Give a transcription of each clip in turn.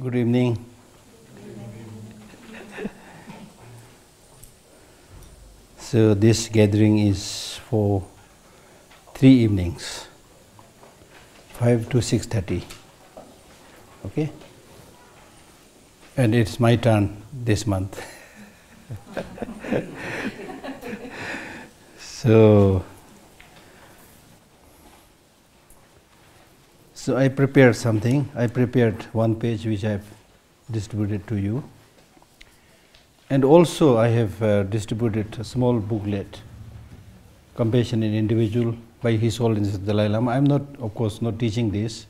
Good evening. So this gathering is for 3 evenings, 5 to 6:30. Okay? And it's my turn this month. So I prepared something. I prepared one page which I've distributed to you. And also I have distributed a small booklet, Compassion in Individual by His Holiness the Dalai Lama. I'm not, of course, not teaching this,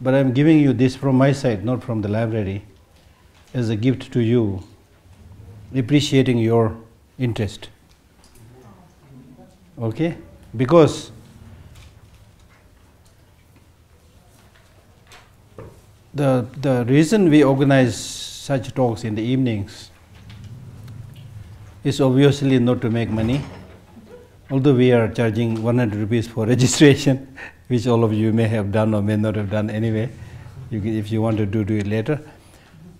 but I'm giving you this from my side, not from the library, as a gift to you, appreciating your interest. Okay? Because the reason we organize such talks in the evenings is obviously not to make money, although we are charging 100 rupees for registration, which all of you may have done or may not have done anyway. You can, if you want to do it later,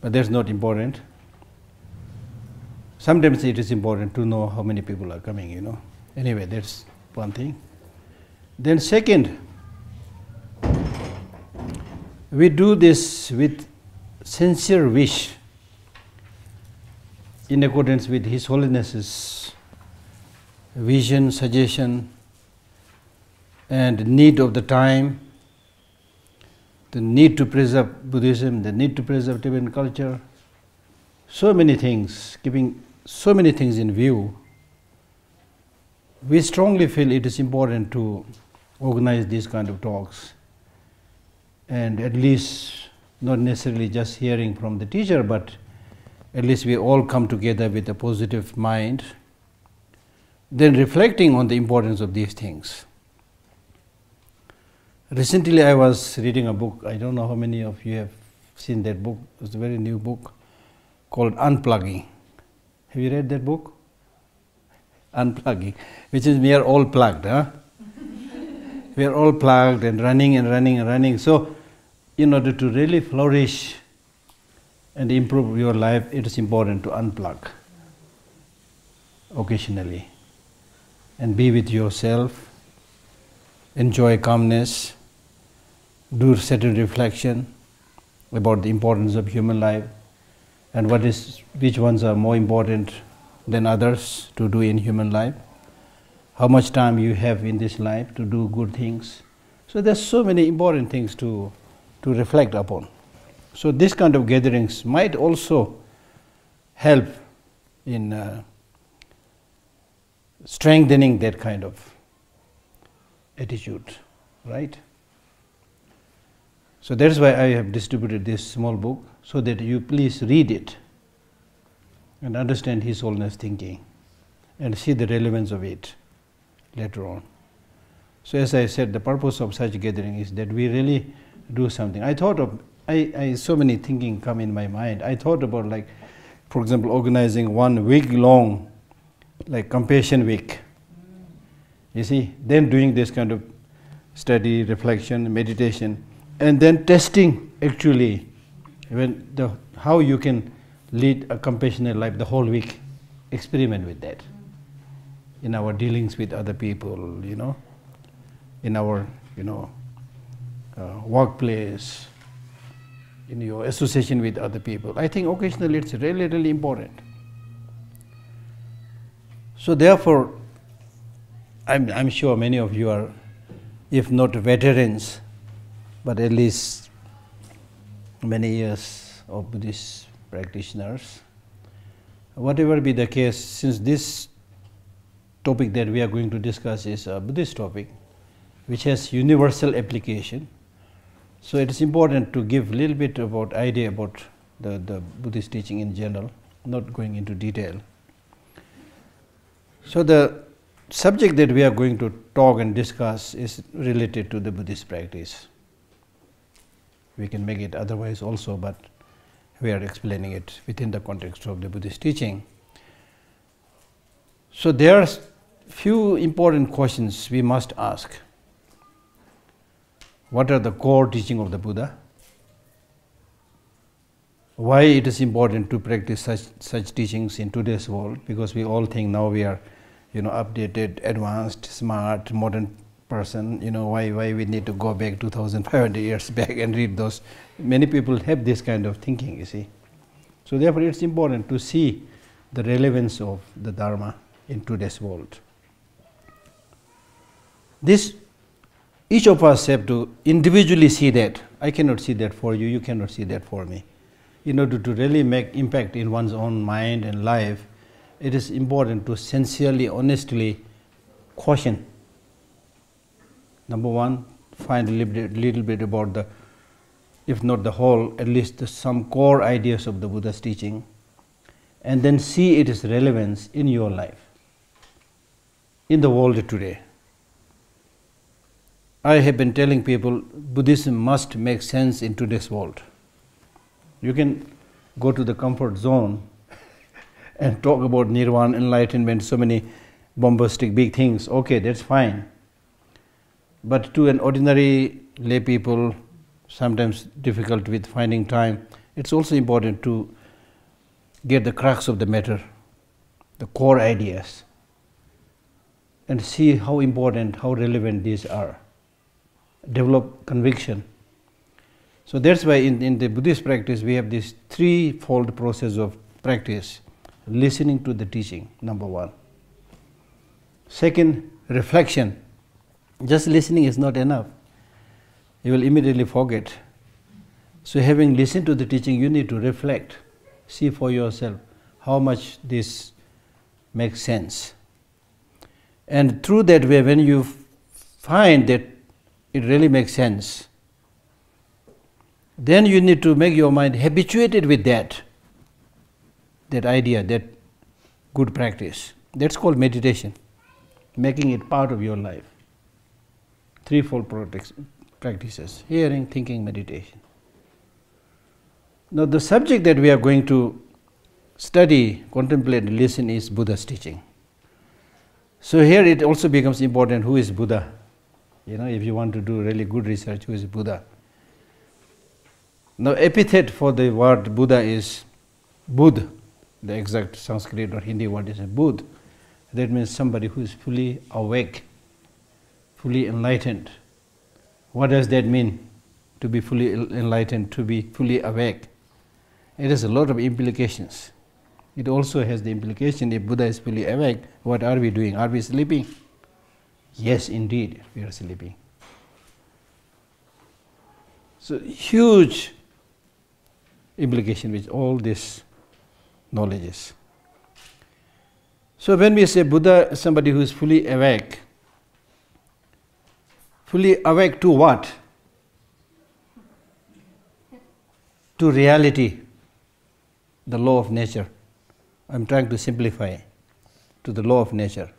but that's not important. Sometimes it is important to know how many people are coming, you know. Anyway, that's one thing. Then second, we do this with sincere wish in accordance with His Holiness's vision, suggestion, and need of the time, the need to preserve Buddhism, the need to preserve Tibetan culture, so many things, keeping so many things in view. We strongly feel it is important to organize these kind of talks. And at least, not necessarily just hearing from the teacher, but at least we all come together with a positive mind, then reflecting on the importance of these things. Recently I was reading a book, I don't know how many of you have seen that book, it's a very new book called Unplugging. Have you read that book? Unplugging, which is we are all plugged, huh? We are all plugged and running and running and running. So, in order to really flourish and improve your life, it is important to unplug occasionally and be with yourself, enjoy calmness, do certain reflection about the importance of human life and what is, which ones are more important than others to do in human life, how much time you have in this life to do good things. So there's so many important things to reflect upon. So this kind of gatherings might also help in strengthening that kind of attitude, right? So that's why I have distributed this small book, so that you please read it and understand His Holiness thinking and see the relevance of it later on. So as I said, the purpose of such gathering is that we really do something. I thought of, so many thinking come in my mind. I thought about, like, for example, organizing 1 week long, like Compassion Week. You see, then doing this kind of study, reflection, meditation, and then testing actually when the, how you can lead a compassionate life the whole week. Experiment with that in our dealings with other people, you know, in our, you know, workplace, in your association with other people. I think occasionally it's really, really important. So therefore, I'm sure many of you are, if not veterans, but at least many years of Buddhist practitioners. Whatever be the case, since this topic that we are going to discuss is a Buddhist topic, which has universal application. So it is important to give a little bit about idea about the Buddhist teaching in general, not going into detail. So the subject that we are going to talk and discuss is related to the Buddhist practice. We can make it otherwise also, but we are explaining it within the context of the Buddhist teaching. So there are few important questions we must ask. What are the core teachings of the Buddha? Why it is important to practice such teachings in today's world? Because we all think now we are, updated, advanced, smart, modern person. Why we need to go back 2,500 years back and read those? Many people have this kind of thinking, you see. So therefore, it's important to see the relevance of the Dharma in today's world. Each of us have to individually see that. I cannot see that for you. You cannot see that for me. In order to really make impact in one's own mind and life, it is important to sincerely, honestly caution. Number one, find a little bit about the, if not the whole, at least some core ideas of the Buddha's teaching, and then see its relevance in your life, in the world today. I have been telling people, Buddhism must make sense in today's world. You can go to the comfort zone and talk about nirvana, enlightenment, so many bombastic big things. Okay, that's fine. But to an ordinary lay people, sometimes difficult with finding time, it's also important to get the crux of the matter, the core ideas, and see how important, how relevant these are. Develop conviction. So that's why in the Buddhist practice we have this threefold process of practice. Listening to the teaching, number one. Second, reflection. Just listening is not enough. You will immediately forget. So having listened to the teaching, you need to reflect. See for yourself how much this makes sense. And through that way, when you find that it really makes sense, then you need to make your mind habituated with that idea, that good practice. That's called meditation, making it part of your life. Threefold practices: hearing, thinking, meditation. Now the subject that we are going to study, contemplate, listen is Buddha's teaching. So here it also becomes important who is Buddha. If you want to do really good research, who is Buddha? Now epithet for the word Buddha is Buddha. The exact Sanskrit or Hindi word is Buddha. That means somebody who is fully awake, fully enlightened. What does that mean, to be fully enlightened, to be fully awake? It has a lot of implications. It also has the implication, if Buddha is fully awake, what are we doing? Are we sleeping? Yes, indeed, we are sleeping. So huge implication with all these knowledges. So when we say Buddha, somebody who is fully awake to what? To reality, the law of nature. I'm trying to simplify, to the law of nature.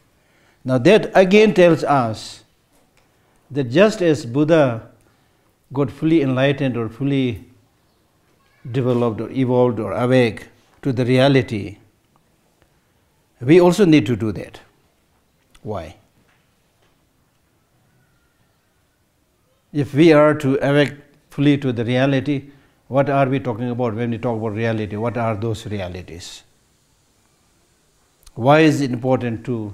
Now that again tells us that just as Buddha got fully enlightened or fully developed or evolved or awake to the reality, we also need to do that. Why? If we are to awake fully to the reality, what are we talking about when we talk about reality? What are those realities? Why is it important to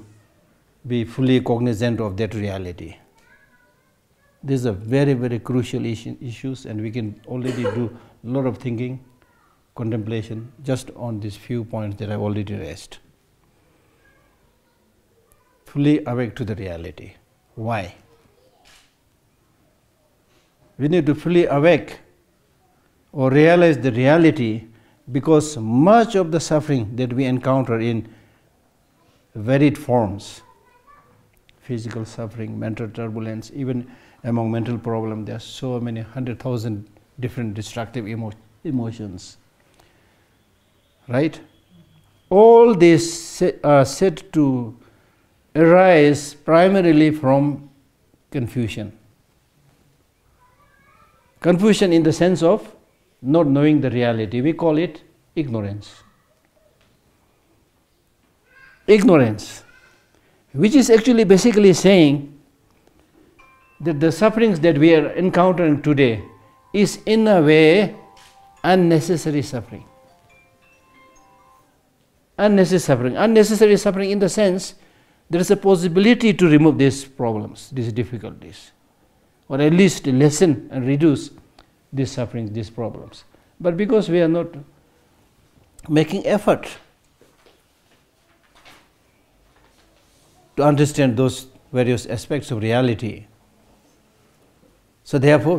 be fully cognizant of that reality? These are very, very crucial issues, and we can already do a lot of thinking, contemplation, just on these few points that I've already raised. Fully awake to the reality. Why? We need to fully awake or realize the reality because much of the suffering that we encounter in varied forms, physical suffering, mental turbulence, even among mental problems, there are so many 100,000 different destructive emotions, right? All these are said to arise primarily from confusion. Confusion in the sense of not knowing the reality. We call it ignorance. Ignorance, which is actually basically saying that the sufferings that we are encountering today is in a way unnecessary suffering. Unnecessary suffering in the sense there is a possibility to remove these problems, these difficulties, or at least lessen and reduce these sufferings, these problems. But because we are not making effort to understand those various aspects of reality, so therefore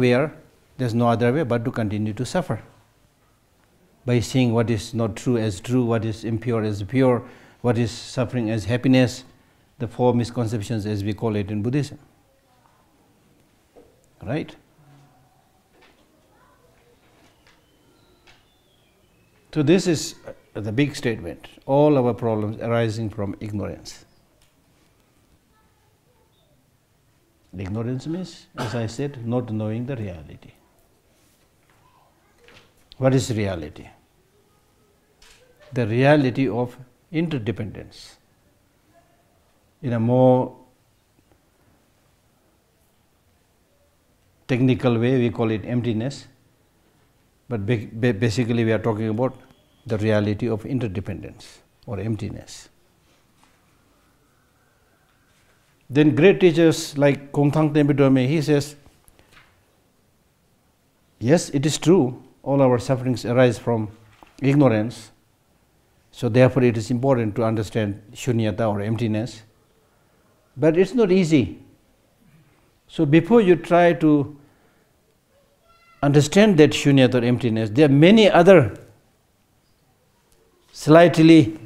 there's no other way but to continue to suffer by seeing what is not true as true, what is impure as pure, what is suffering as happiness, the four misconceptions as we call it in Buddhism. Right? So this is the big statement, all our problems arising from ignorance. Ignorance means, as I said, not knowing the reality. What is reality? The reality of interdependence. In a more technical way, we call it emptiness, but basically we are talking about the reality of interdependence or emptiness. Then great teachers like Kung Thang Nebidwame, he says, yes, it is true, all our sufferings arise from ignorance, so therefore it is important to understand shunyata or emptiness, but it's not easy. So before you try to understand that shunyata or emptiness, there are many other slightly,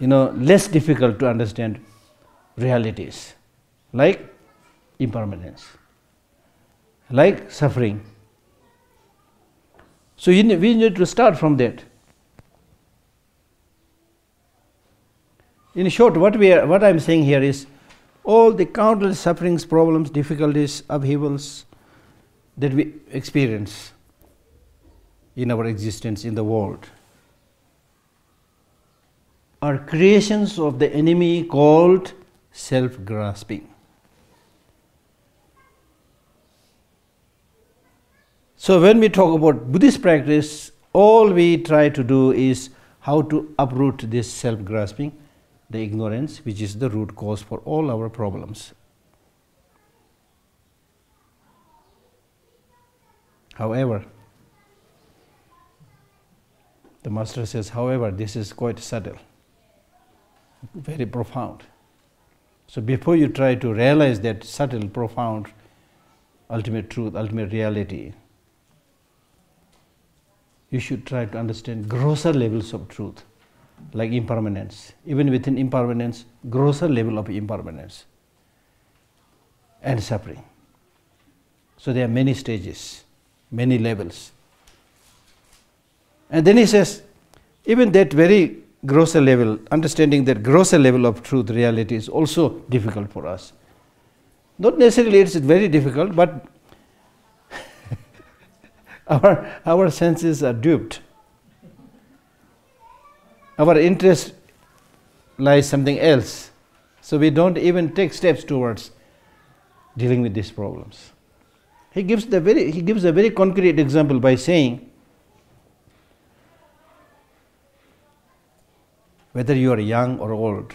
less difficult to understand realities, like impermanence, like suffering. So we need to start from that. In short, what I am saying here is all the countless sufferings, problems, difficulties, upheavals that we experience in our existence in the world are creations of the enemy called self-grasping. So when we talk about Buddhist practice, all we try to do is how to uproot this self-grasping, the ignorance, which is the root cause for all our problems. However, the Master says, however, this is quite subtle, very profound. So before you try to realize that subtle, profound, ultimate truth, ultimate reality, you should try to understand grosser levels of truth, like impermanence. Even within impermanence, grosser level of impermanence and suffering. So there are many stages, many levels. And then he says, even that very grosser level, understanding that grosser level of truth, reality is also difficult for us. Not necessarily it's very difficult, but our senses are duped. Our interest lies something else, so we don't even take steps towards dealing with these problems. He gives a very concrete example by saying, whether you are young or old,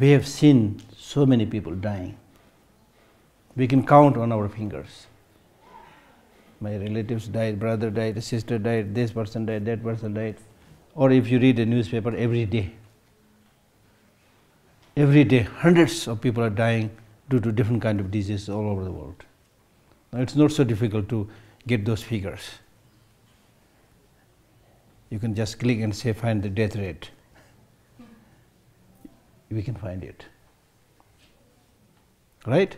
we have seen so many people dying. We can count on our fingers. My relatives died, brother died, sister died, this person died, that person died. Or if you read a newspaper, every day, hundreds of people are dying due to different kinds of diseases all over the world. Now, it's not so difficult to get those figures. You can just click and say, find the death rate. We can find it. Right?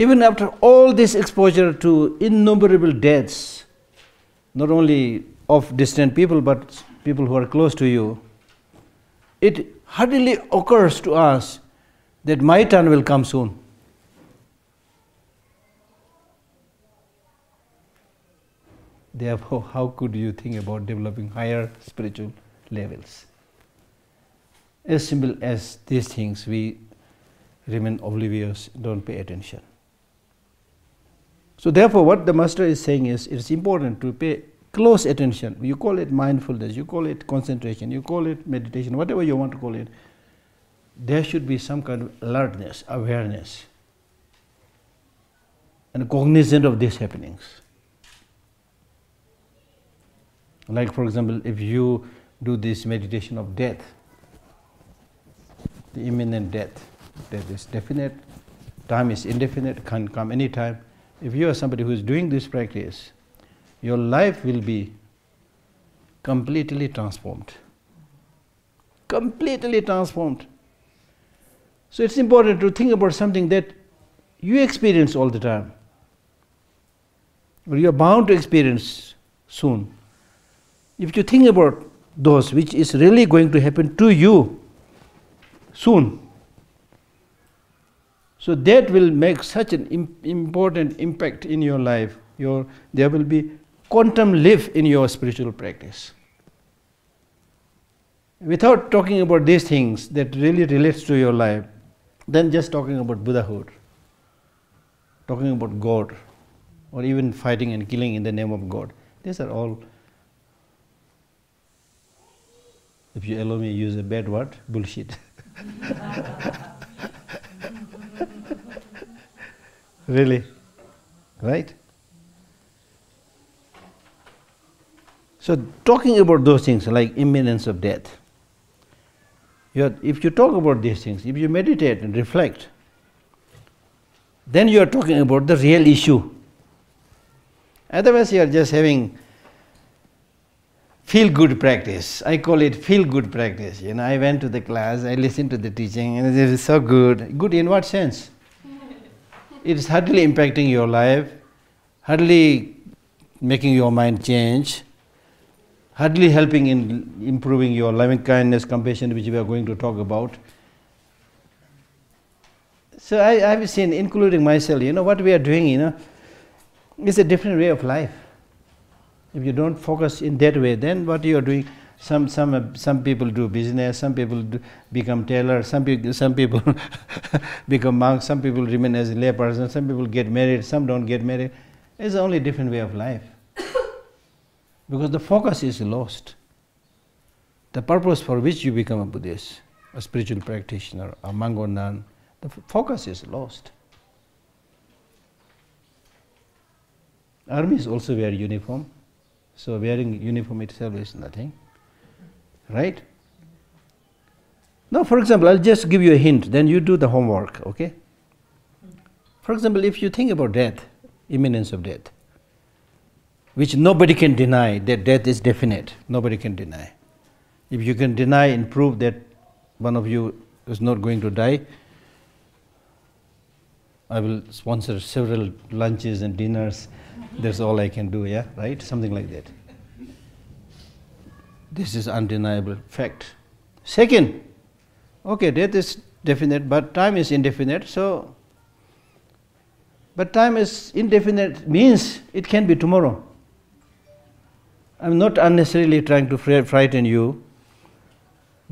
Even after all this exposure to innumerable deaths, not only of distant people, but people who are close to you, it hardly occurs to us that my turn will come soon. Therefore, how could you think about developing higher spiritual levels? As simple as these things, we remain oblivious, don't pay attention. So therefore, what the master is saying is, it's important to pay close attention. You call it mindfulness, you call it concentration, you call it meditation, whatever you want to call it. There should be some kind of alertness, awareness, and cognizant of these happenings. Like, for example, if you do this meditation of death, the imminent death, death is definite, time is indefinite, can come anytime. If you are somebody who is doing this practice, your life will be completely transformed. Completely transformed. So it's important to think about something that you experience all the time, or you are bound to experience soon. If you think about those which is really going to happen to you soon, so that will make such an important impact in your life. There will be quantum leap in your spiritual practice. Without talking about these things that really relates to your life, then just talking about Buddhahood, talking about God, or even fighting and killing in the name of God. These are all, if you allow me to use a bad word, bullshit. Really, right? So talking about those things like imminence of death, if you talk about these things, if you meditate and reflect, then you are talking about the real issue. Otherwise you are just having feel-good practice. I call it feel-good practice. You know, I went to the class, I listened to the teaching, and it is so good. Good in what sense? It is hardly impacting your life, hardly making your mind change, hardly helping in improving your loving kindness, compassion, which we are going to talk about. So I have seen, including myself, you know, what we are doing, you know, is a different way of life. If you don't focus in that way, then what you are doing, some people do business, some people become tailor, some people become monks, some people remain as a lay person, some people get married, some don't get married. It's the only different way of life. Because the focus is lost. The purpose for which you become a Buddhist, a spiritual practitioner, a monk or nun, the focus is lost. Armies also wear uniform, so wearing uniform itself is nothing, right? Now, for example, I'll just give you a hint, then you do the homework, okay? For example, if you think about death, imminence of death, which nobody can deny, that death is definite, nobody can deny. If you can deny and prove that one of you is not going to die, I will sponsor several lunches and dinners, that's all I can do, yeah, right? Something like that. This is undeniable fact. Second, okay, death is definite, but time is indefinite, so... But time is indefinite means it can be tomorrow. I'm not unnecessarily trying to frighten you,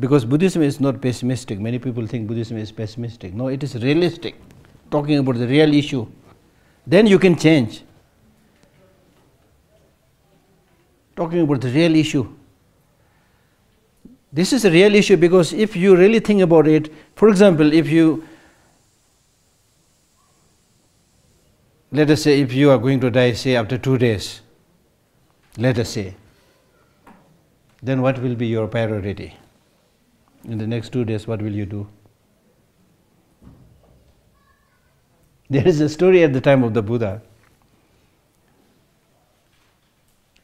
because Buddhism is not pessimistic. Many people think Buddhism is pessimistic. No, it is realistic, talking about the real issue. Then you can change. Talking about the real issue. This is a real issue because if you really think about it, for example, if you, let us say, if you are going to die, say, after 2 days, let us say, then what will be your priority? In the next 2 days, what will you do? There is a story at the time of the Buddha.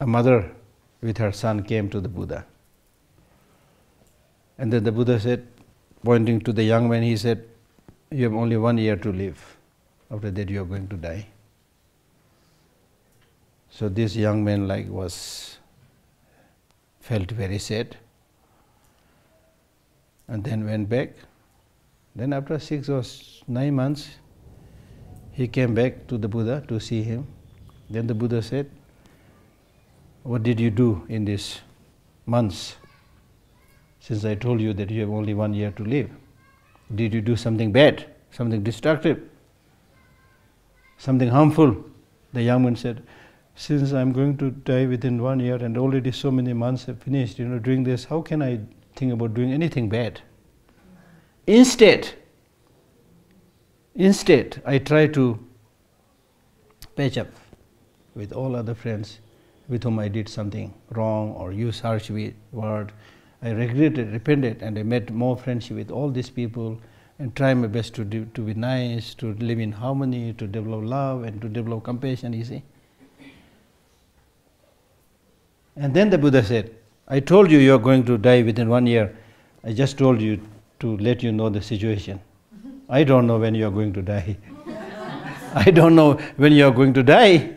A mother with her son came to the Buddha. And then the Buddha said, pointing to the young man, he said, you have only 1 year to live. After that, you are going to die. So this young man felt very sad, and then went back. Then after 6 or 9 months, he came back to the Buddha to see him. Then the Buddha said, what did you do in these months, since I told you that you have only 1 year to live? Did you do something bad? something destructive, something harmful. The young man said, since I'm going to die within 1 year and already so many months have finished, you know, doing this, how can I think about doing anything bad? Instead, I try to patch up with all other friends with whom I did something wrong or used harsh word. I regretted, repented, and I made more friendship with all these people and try my best to be nice, to live in harmony, to develop love and to develop compassion, you see. And then the Buddha said, I told you you are going to die within 1 year. I just told you to let you know the situation. I don't know when you are going to die. I don't know when you are going to die.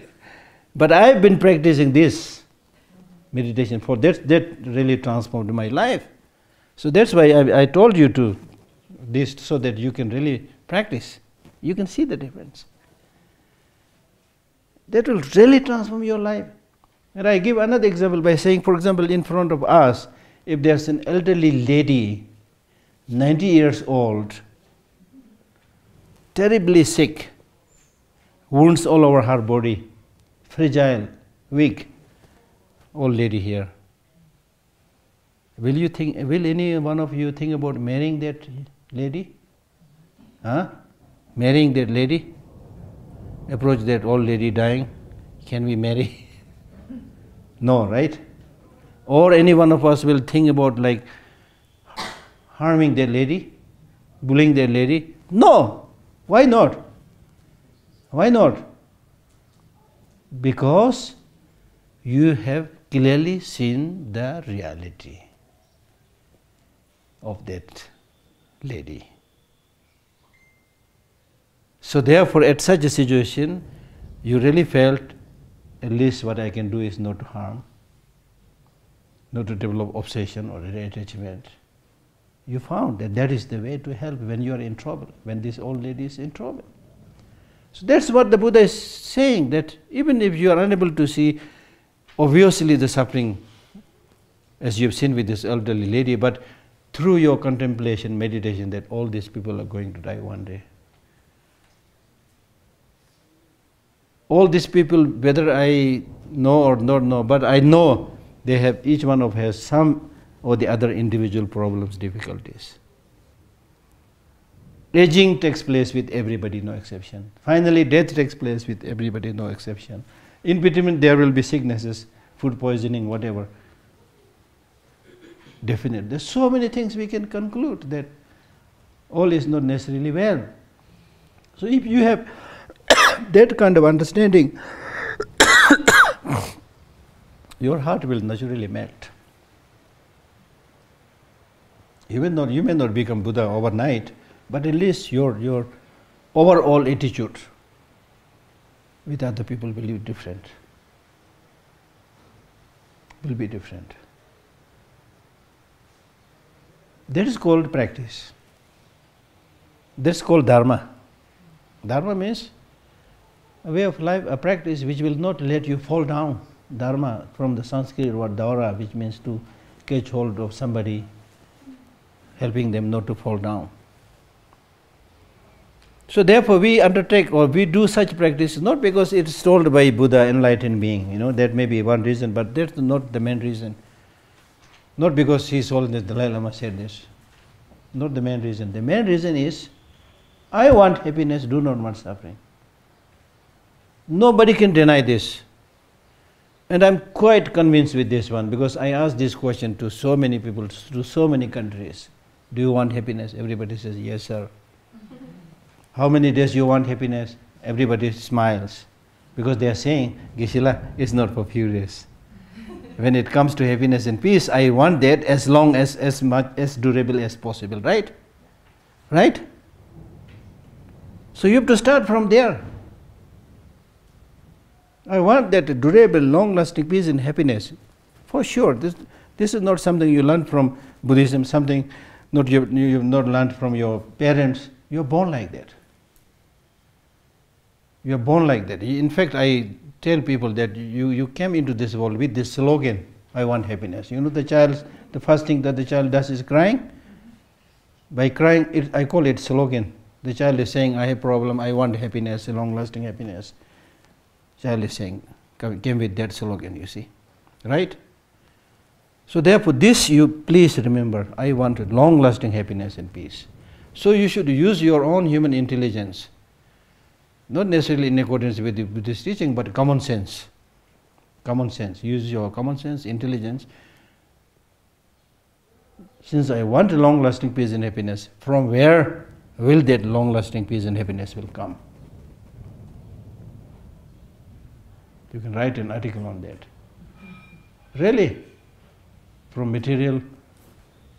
But I have been practicing this meditation for that really transformed my life. So that's why I told you to this, so that you can really practice. You can see the difference. That will really transform your life. And I give another example by saying, for example, in front of us, if there's an elderly lady, 90 years old, terribly sick, wounds all over her body, fragile, weak, old lady here. Will any one of you think about marrying that lady? Huh? Marrying that lady? Approach that old lady dying. Can we marry? No, right? Or any one of us will think about like harming that lady, bullying that lady. No! Why not? Why not? Because you have clearly seen the reality of that lady. So therefore, at such a situation, you really felt, at least what I can do is not to harm, not to develop obsession or attachment. You found that that is the way to help when you are in trouble, when this old lady is in trouble. So that's what the Buddha is saying, that even if you are unable to see obviously the suffering as you have seen with this elderly lady, but through your contemplation, meditation, that all these people are going to die one day. All these people, whether I know or not know, but I know they have, each one of has some or the other individual problems, difficulties. Aging takes place with everybody, no exception. Finally, death takes place with everybody, no exception. In between, there will be sicknesses, food poisoning, whatever. Definite. There's so many things we can conclude that all is not necessarily well. So if you have that kind of understanding, your heart will naturally melt. You may not become Buddha overnight, but at least your overall attitude with other people will be different. Will be different. That is called practice. That's called dharma. Dharma means a way of life, a practice which will not let you fall down. Dharma, from the Sanskrit word dhaura, which means to catch hold of somebody, helping them not to fall down. So therefore we undertake or we do such practice not because it is told by Buddha, enlightened being, you know, that may be one reason, but that's not the main reason. Not because His Holiness the Dalai Lama said this. Not the main reason. The main reason is, I want happiness, do not want suffering. Nobody can deny this. And I'm quite convinced with this one, because I asked this question to so many people, to so many countries. Do you want happiness? Everybody says, yes, sir. How many days you want happiness? Everybody smiles. Because they are saying, Geshe-la, it's not for few days. When it comes to happiness and peace, I want that as long as much, as durable as possible, right? Right? So you have to start from there. I want that durable, long-lasting peace and happiness. For sure, this is not something you learn from Buddhism, something not you have not learned from your parents. You are born like that. You are born like that. In fact, I tell people that you came into this world with this slogan, I want happiness. You know, the first thing that the child does is crying. By crying, I call it slogan. The child is saying, I have problem, I want happiness, long-lasting happiness. Child is saying, came with that slogan, you see, right? So therefore, this you please remember, I want long-lasting happiness and peace. So you should use your own human intelligence, not necessarily in accordance with the Buddhist teaching, but common sense. Common sense, use your common sense, intelligence. Since I want long-lasting peace and happiness, from where will that long-lasting peace and happiness will come? You can write an article on that. Really? From material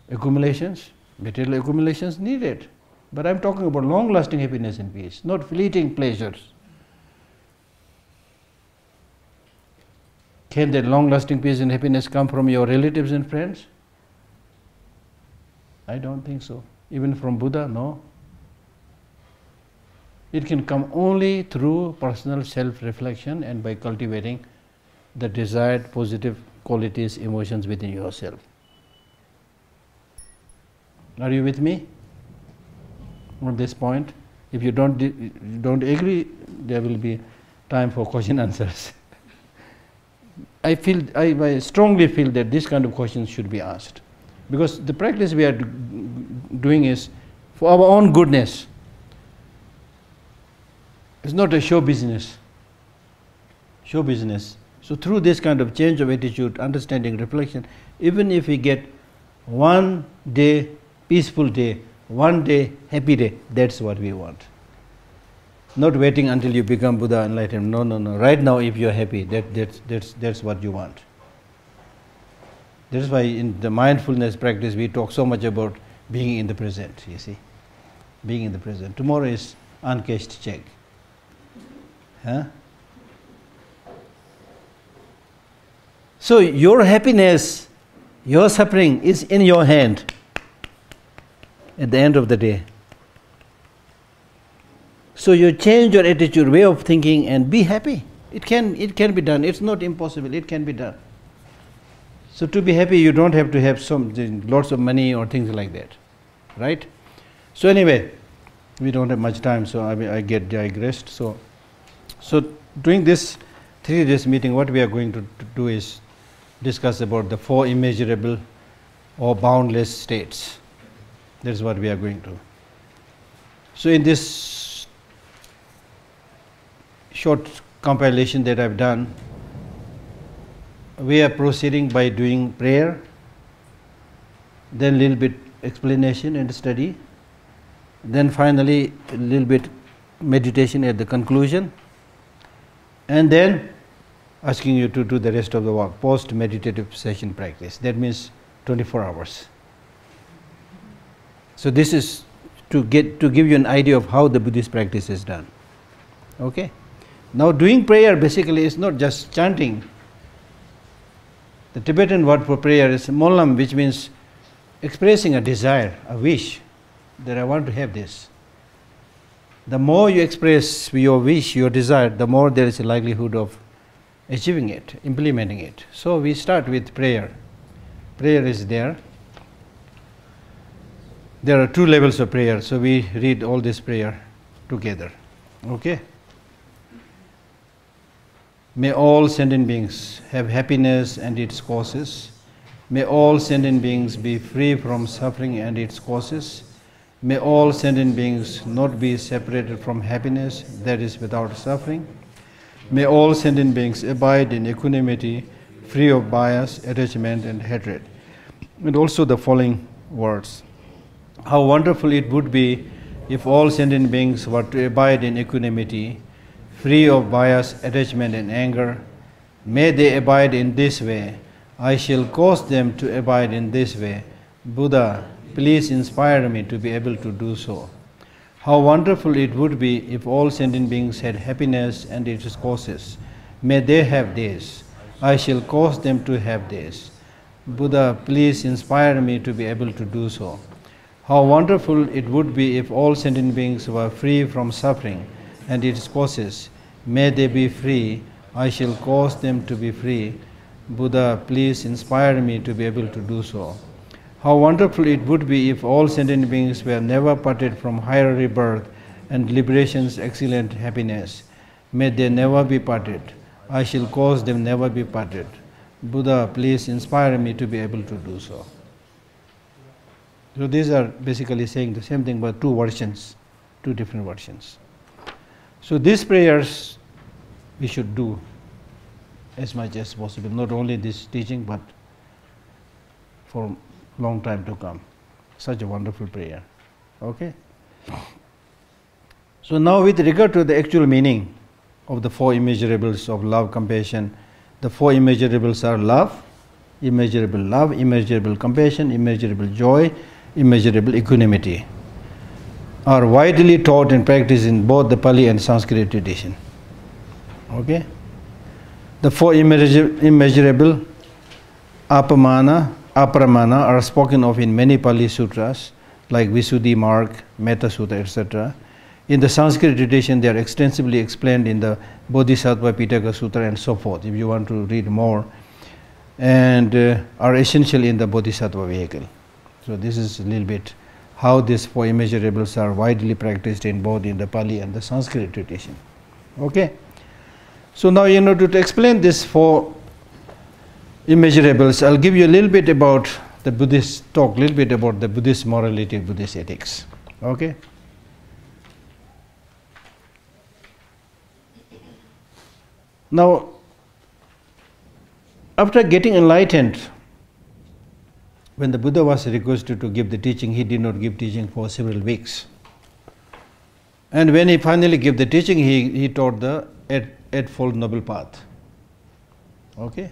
accumulations needed. But I'm talking about long-lasting happiness and peace, not fleeting pleasures. Can that long-lasting peace and happiness come from your relatives and friends? I don't think so. Even from Buddha, no. It can come only through personal self-reflection and by cultivating the desired positive qualities, emotions within yourself. Are you with me on this point? If you don't agree, there will be time for question answers. I strongly feel that this kind of questions should be asked, because the practice we are doing is for our own goodness. It's not a show business. Show business. So through this kind of change of attitude, understanding, reflection, even if we get one day peaceful day, one day happy day, that's what we want. Not waiting until you become Buddha enlightened. No, no, no. Right now, if you're happy, that's what you want. That's why in the mindfulness practice we talk so much about being in the present, you see. Being in the present. Tomorrow is uncashed check. Huh? So your happiness, your suffering is in your hand at the end of the day. So you change your attitude, way of thinking, and be happy. It can be done. It's not impossible. It can be done. So to be happy, you don't have to have lots of money or things like that, right? So anyway, we don't have much time, so I get digressed. So during this 3 days meeting, what we are going to do is discuss about the four immeasurable or boundless states. That's what we are going to. So in this short compilation that I've done, we are proceeding by doing prayer, then a little bit explanation and study, then finally a little bit meditation at the conclusion, and then asking you to do the rest of the work, post-meditative session practice. That means 24 hours. So this is to give you an idea of how the Buddhist practice is done. Okay? Now doing prayer basically is not just chanting. The Tibetan word for prayer is molam, which means expressing a desire, a wish, that I want to have this. The more you express your wish, your desire, the more there is a likelihood of achieving it, implementing it. So we start with prayer. Prayer is there. There are two levels of prayer, so we read all this prayer together. Okay? May all sentient beings have happiness and its causes. May all sentient beings be free from suffering and its causes. May all sentient beings not be separated from happiness that is without suffering. May all sentient beings abide in equanimity, free of bias, attachment and hatred. And also the following words. How wonderful it would be if all sentient beings were to abide in equanimity, free of bias, attachment and anger. May they abide in this way. I shall cause them to abide in this way. Buddha, please inspire me to be able to do so. How wonderful it would be if all sentient beings had happiness and its causes. May they have this. I shall cause them to have this. Buddha, please inspire me to be able to do so. How wonderful it would be if all sentient beings were free from suffering and its causes. May they be free. I shall cause them to be free. Buddha, please inspire me to be able to do so. How wonderful it would be if all sentient beings were never parted from higher rebirth and liberation's excellent happiness. May they never be parted. I shall cause them never be parted. Buddha, please inspire me to be able to do so. So these are basically saying the same thing, but two different versions. So these prayers we should do as much as possible, not only this teaching, but for a long time to come. Such a wonderful prayer. Okay? So now with regard to the actual meaning of the four immeasurables of love, compassion, the four immeasurables are love, immeasurable compassion, immeasurable joy, immeasurable equanimity, are widely taught and practiced in both the Pali and Sanskrit tradition. Okay? The four immeasurable, apamana, apramana, are spoken of in many Pali sutras like Visuddhimagga, Metta Sutra, etc. In the Sanskrit tradition, they are extensively explained in the Bodhisattva Pitaka Sutra and so forth, if you want to read more, and are essential in the Bodhisattva vehicle. So this is a little bit how these four immeasurables are widely practiced in both in the Pali and the Sanskrit tradition. Okay? So now, in order to explain these four immeasurables, I'll give you a little bit about the Buddhist talk, a little bit about the Buddhist morality, Buddhist ethics. Okay? Now, after getting enlightened, when the Buddha was requested to give the teaching, he did not give teaching for several weeks. And when he finally gave the teaching, he taught the Eightfold Noble Path, okay,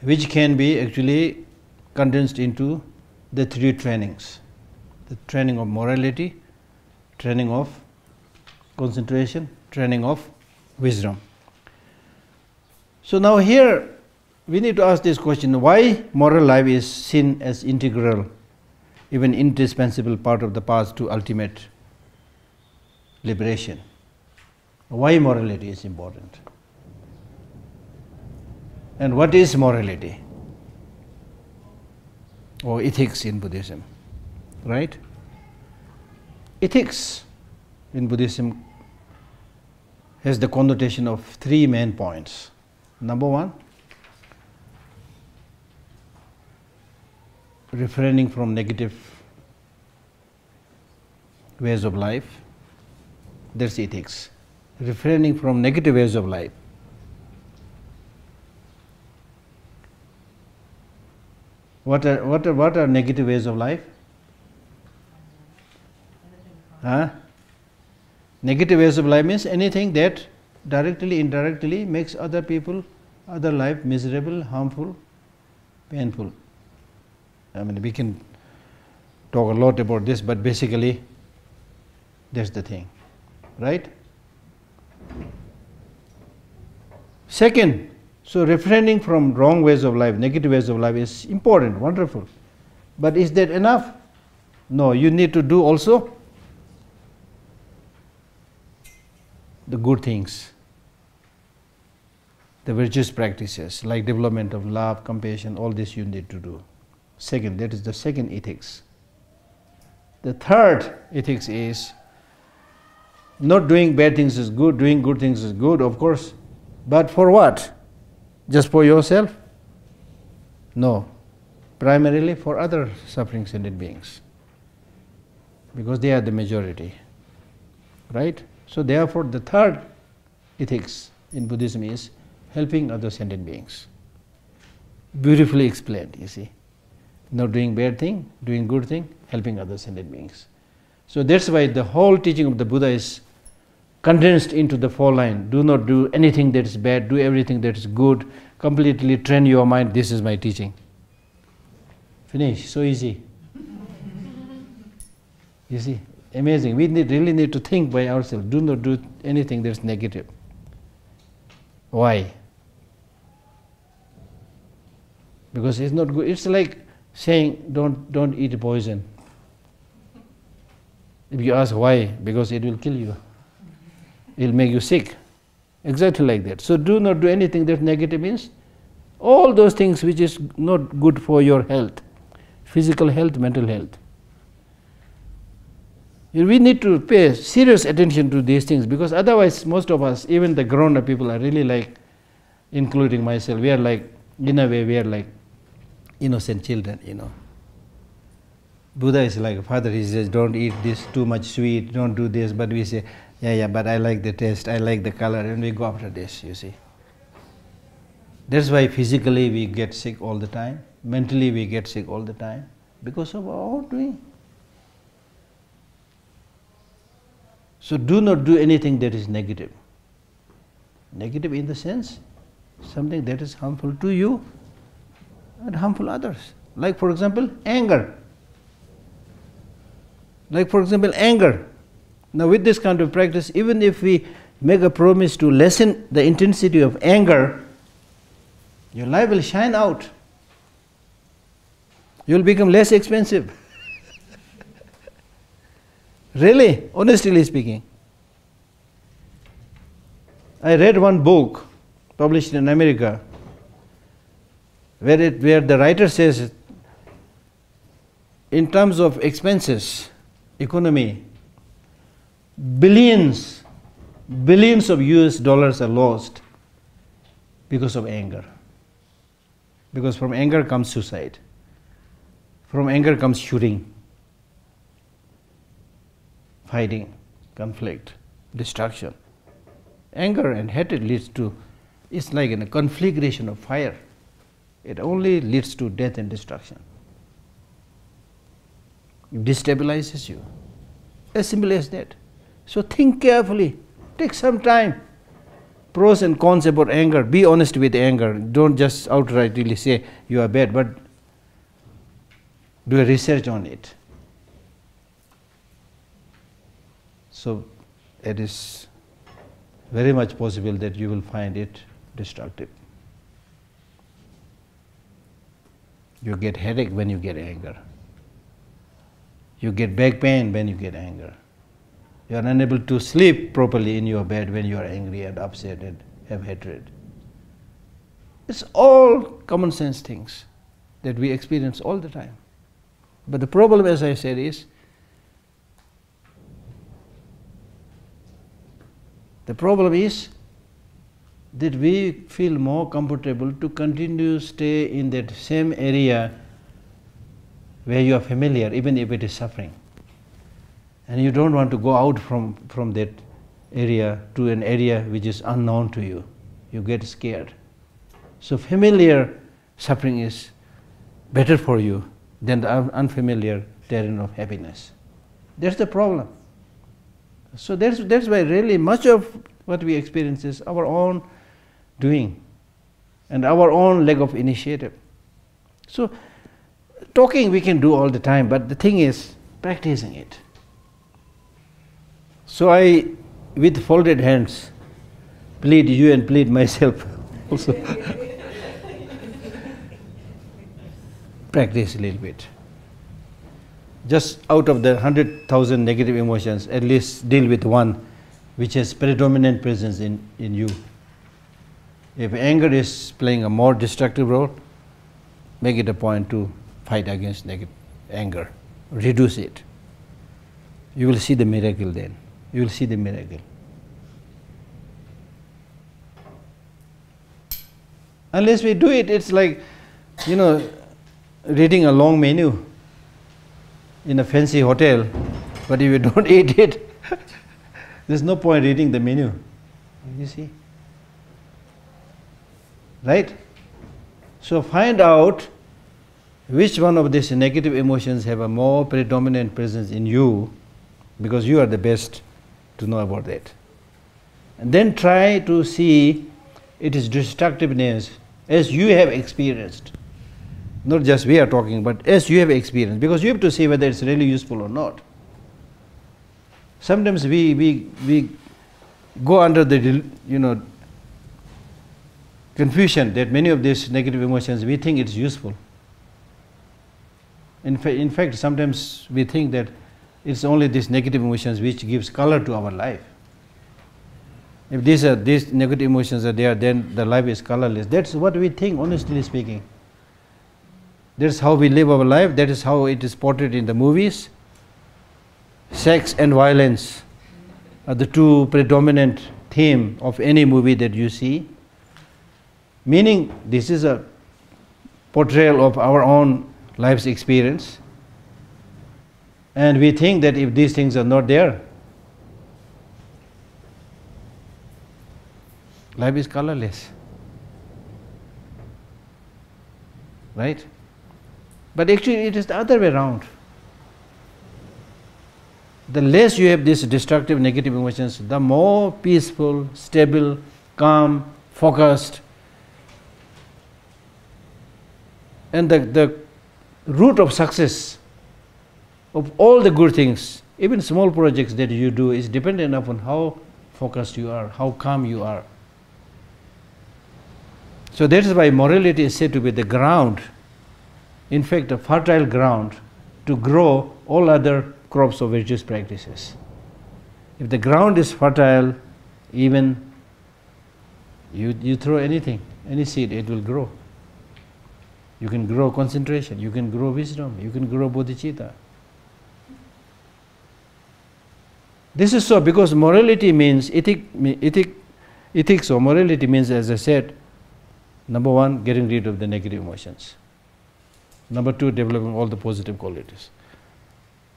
which can be actually condensed into the three trainings: the training of morality, training of concentration, training of wisdom. So now here we need to ask this question: why moral life is seen as integral, even indispensable part of the path to ultimate liberation? Why morality is important? And what is morality or ethics in Buddhism, right? Ethics in Buddhism has the connotation of three main points. Number one, refraining from negative ways of life. That's ethics. Refraining from negative ways of life. What are negative ways of life? Huh? Negative ways of life means anything that directly, indirectly makes other people, other life miserable, harmful, painful. I mean, we can talk a lot about this, but basically that's the thing, right? Second, so refraining from wrong ways of life, negative ways of life is important, wonderful. But is that enough? No, you need to do also the good things, the virtuous practices like development of love, compassion, all this you need to do. Second, that is the second ethics. The third ethics is not doing bad things is good, doing good things is good, of course, but for what? Just for yourself? No, primarily for other suffering sentient beings, because they are the majority, right? So therefore, the third ethics in Buddhism is helping other sentient beings. Beautifully explained, you see. Not doing bad thing, doing good thing, helping other sentient beings. So that's why the whole teaching of the Buddha is condensed into the four lines. Do not do anything that is bad, do everything that is good, completely train your mind, this is my teaching. Finish, so easy. You see, amazing. We really need to think by ourselves. Do not do anything that's negative. Why? Because it's not good. It's like saying don't eat poison. If you ask why, because it will kill you. It will make you sick. Exactly like that. So do not do anything that negative means all those things which is not good for your health, physical health, mental health. We need to pay serious attention to these things, because otherwise most of us, even the grown-up people, are really like, including myself, we are like, in a way, we are like innocent children, you know. Buddha is like father, he says, don't eat this too much sweet, don't do this, but we say, yeah, but I like the taste, I like the color, and we go after this, you see. That's why physically we get sick all the time, mentally we get sick all the time, because of our doing. So do not do anything that is negative. Negative in the sense, something that is harmful to you and harmful others. Like for example, anger. Now with this kind of practice, even if we make a promise to lessen the intensity of anger, your life will shine out. You will become less expensive. Really, honestly speaking. I read one book published in America where the writer says, in terms of expenses, economy, billions of US dollars are lost because of anger. Because from anger comes suicide. From anger comes shooting, fighting, conflict, destruction. Anger and hatred leads to, it's like in a conflagration of fire. It only leads to death and destruction. It destabilizes you. As simple as that. So think carefully. Take some time. Pros and cons about anger. Be honest with anger. Don't just outrightly say you are bad, but do a research on it. So it is very much possible that you will find it destructive. You get headache when you get anger. You get back pain when you get anger. You are unable to sleep properly in your bed when you are angry and upset and have hatred. It's all common sense things that we experience all the time. But the problem, as I said, is that we feel more comfortable to continue to stay in that same area where you are familiar, even if it is suffering. And you don't want to go out from that area to an area which is unknown to you. You get scared. So familiar suffering is better for you than the unfamiliar terrain of happiness. That's the problem. So that's why really much of what we experience is our own doing and our own lack of initiative. So talking we can do all the time, but the thing is practicing it. So I, with folded hands, plead you and plead myself also. Practice a little bit. Just out of the 100,000 negative emotions, at least deal with one which has predominant presence in you. If anger is playing a more destructive role, make it a point to fight against negative anger. Reduce it. You will see the miracle then. You will see the miracle. Unless we do it, it's like, you know, reading a long menu in a fancy hotel, but if you don't eat it, there's no point reading the menu, you see. Right? So find out which one of these negative emotions have a more predominant presence in you, because you are the best to know about that. And then try to see its destructiveness as you have experienced. Not just we are talking, but as you have experienced, because you have to see whether it's really useful or not. Sometimes we go under the, you know, confusion that many of these negative emotions, we think it's useful. In fact, sometimes we think that it's only these negative emotions which gives color to our life. If these negative emotions are there, then the life is colorless. That's what we think, honestly speaking. That's how we live our life, that is how it is portrayed in the movies. sex and violence are the two predominant themes of any movie that you see. Meaning, this is a portrayal of our own life's experience. And we think that if these things are not there, life is colorless. Right? But actually it is the other way around. The less you have these destructive negative emotions, the more peaceful, stable, calm, focused. And the root of success of all the good things, even small projects that you do, is dependent upon how focused you are, how calm you are. So that is why morality is said to be the ground, in fact a fertile ground, to grow all other crops of virtuous practices. If the ground is fertile, even you throw anything, any seed, it will grow. You can grow concentration, you can grow wisdom, you can grow bodhicitta. This is so because morality means, ethics or morality means, as I said, number one, getting rid of the negative emotions. Number two, developing all the positive qualities.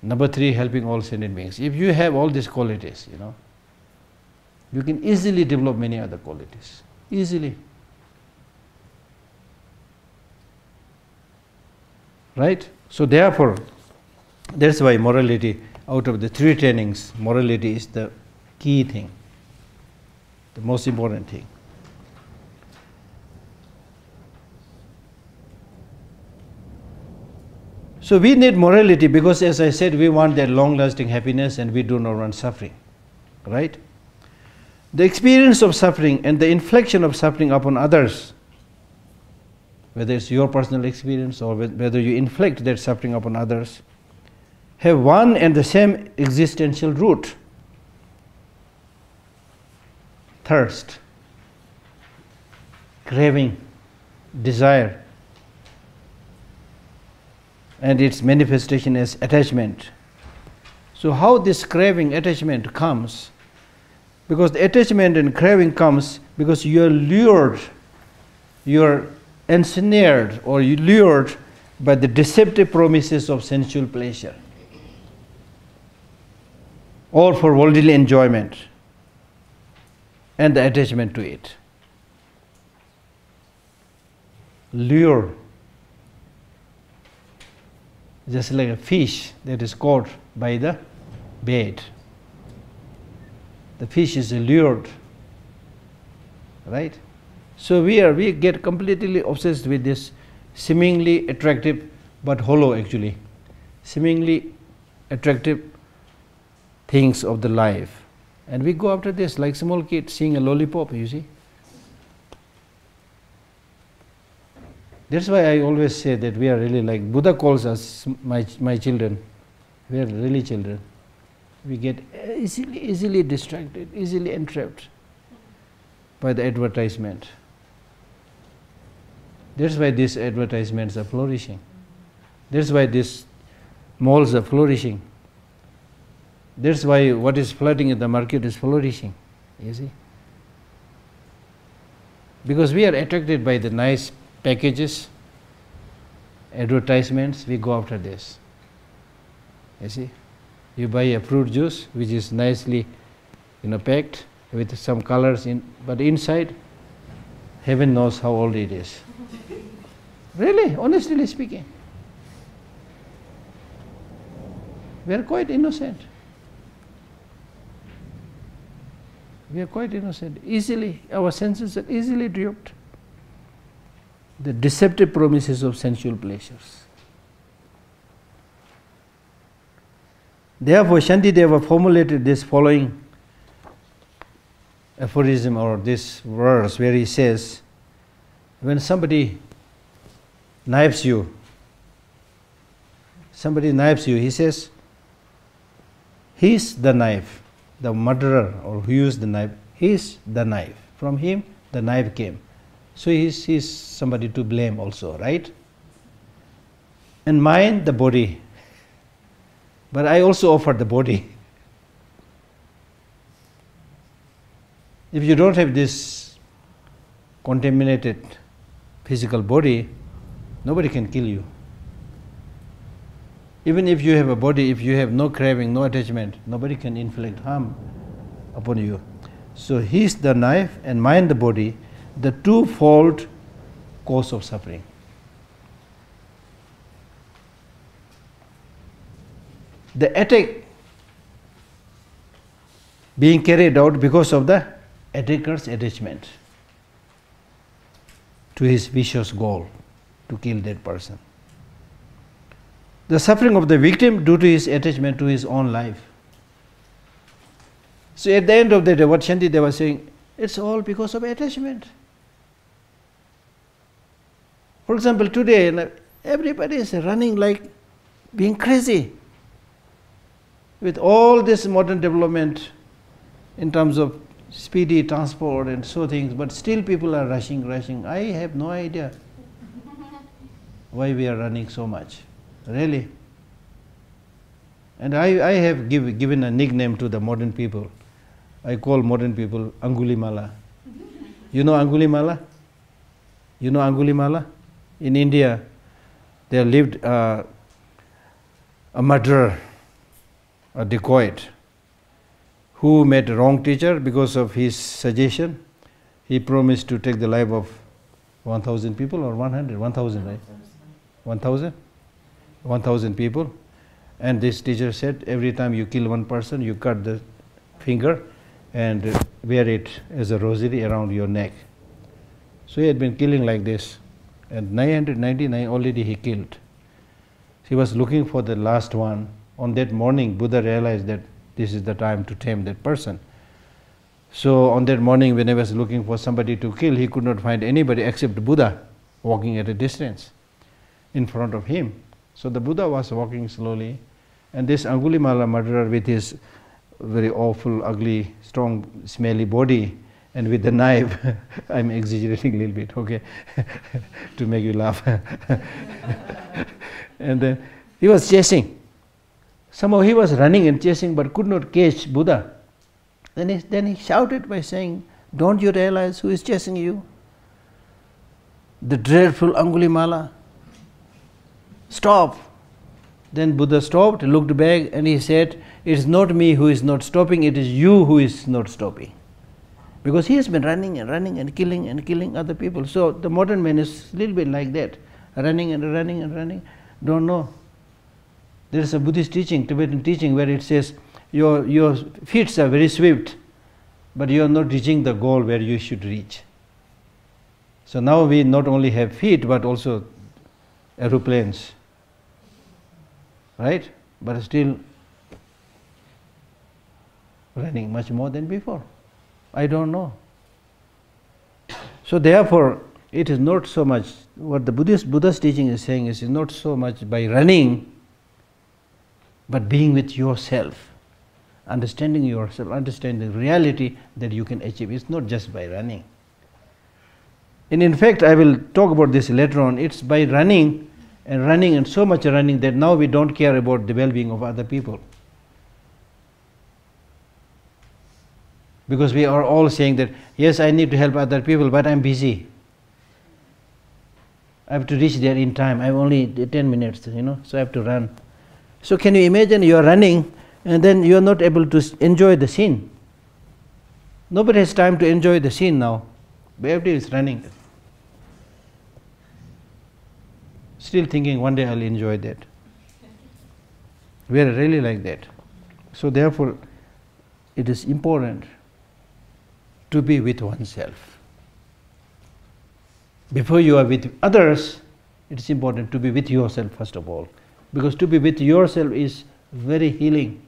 Number three, helping all sentient beings. If you have all these qualities, you know, you can easily develop many other qualities. Easily. Right? So therefore, that's why morality, out of the three trainings, morality is the key thing, the most important thing. So we need morality because, as I said, we want that long-lasting happiness and we do not want suffering, right? The experience of suffering and the infliction of suffering upon others, whether it's your personal experience or whether you inflict that suffering upon others, have one and the same existential root, thirst, craving, desire, and its manifestation as attachment. So how this craving, attachment comes? Because the attachment and craving comes because you are lured, you are ensnared or you lured by the deceptive promises of sensual pleasure or for worldly enjoyment and the attachment to it. Lure. Just like a fish that is caught by the bait. The fish is lured, right? So we get completely obsessed with this seemingly attractive but hollow actually, seemingly attractive things of the life. And we go after this like small kids seeing a lollipop, you see. That's why I always say that we are really like, Buddha calls us my children. We are really children. We get easily distracted, easily entrapped by the advertisement. That's why these advertisements are flourishing. That's why these malls are flourishing. That's why what is flooding in the market is flourishing, you see. Because we are attracted by the nice packages, advertisements, we go after this. You see, you buy a fruit juice which is nicely, you know, packed with some colors in, but inside, heaven knows how old it is. Really, honestly speaking. We are quite innocent. Easily, our senses are easily duped. The deceptive promises of sensual pleasures. Therefore, Shantideva formulated this following aphorism or this verse where he says, when somebody knifes you, he says, he's the knife, the murderer or who used the knife, he's the knife. From him, the knife came. So he's somebody to blame also, right? And mine, the body. but I also offer the body. If you don't have this contaminated physical body, nobody can kill you. Even if you have a body, if you have no craving, no attachment, nobody can inflict harm upon you. So he's the knife and mind the body, the twofold cause of suffering. The attack being carried out because of the attacker's attachment to his vicious goal to kill that person. The suffering of the victim due to his attachment to his own life. So at the end of the day, what Shantideva was saying, it's all because of attachment. For example, today everybody is running like being crazy. With all this modern development in terms of speedy transport and so things, but still people are rushing. I have no idea why we are running so much, really. And I have given a nickname to the modern people. I call modern people Angulimala. You know Angulimala? You know Angulimala? In India, there lived a murderer, a dacoit, who met a wrong teacher. Because of his suggestion, he promised to take the life of 1,000 people or 100? 1,000, right? 1,000? 1,000 people. And this teacher said, every time you kill one person, you cut the finger and wear it as a rosary around your neck. So he had been killing like this, and 999 already he killed. He was looking for the last one. On that morning, Buddha realized that this is the time to tame that person. So on that morning, when he was looking for somebody to kill, he could not find anybody except Buddha walking at a distance in front of him. So the Buddha was walking slowly, and this Angulimala murderer, with his very awful, ugly, strong, smelly body, and with the knife, I'm exaggerating a little bit, okay, to make you laugh. And then he was chasing. Somehow he was running and chasing, but could not catch Buddha. Then he shouted by saying, "Don't you realize who is chasing you? The dreadful Angulimala. Stop!" Then Buddha stopped, looked back, and he said, "It's not me who is not stopping, it is you who is not stopping." Because he has been running and killing other people. So the modern man is a little bit like that, running, don't know. There is a Buddhist teaching, Tibetan teaching, where it says your feet are very swift, but you are not reaching the goal where you should reach. So now we not only have feet, but also aeroplanes, right? But still running much more than before. I don't know. So therefore, it is not so much, what the Buddha's teaching is saying is not so much by running, but being with yourself, understanding yourself, understanding reality that you can achieve. It's not just by running. And in fact, I will talk about this later on. It's by running and so much running that now we don't care about the well-being of other people. Because we are all saying that, yes, I need to help other people, but I'm busy. I have to reach there in time. I have only 10 minutes, you know, so I have to run. So can you imagine you are running and then you are not able to enjoy the scene? Nobody has time to enjoy the scene now. Everybody is running. Still thinking, one day I'll enjoy that. We are really like that. So therefore, it is important to be with oneself. Before you are with others, it is important to be with yourself first of all. Because to be with yourself is very healing.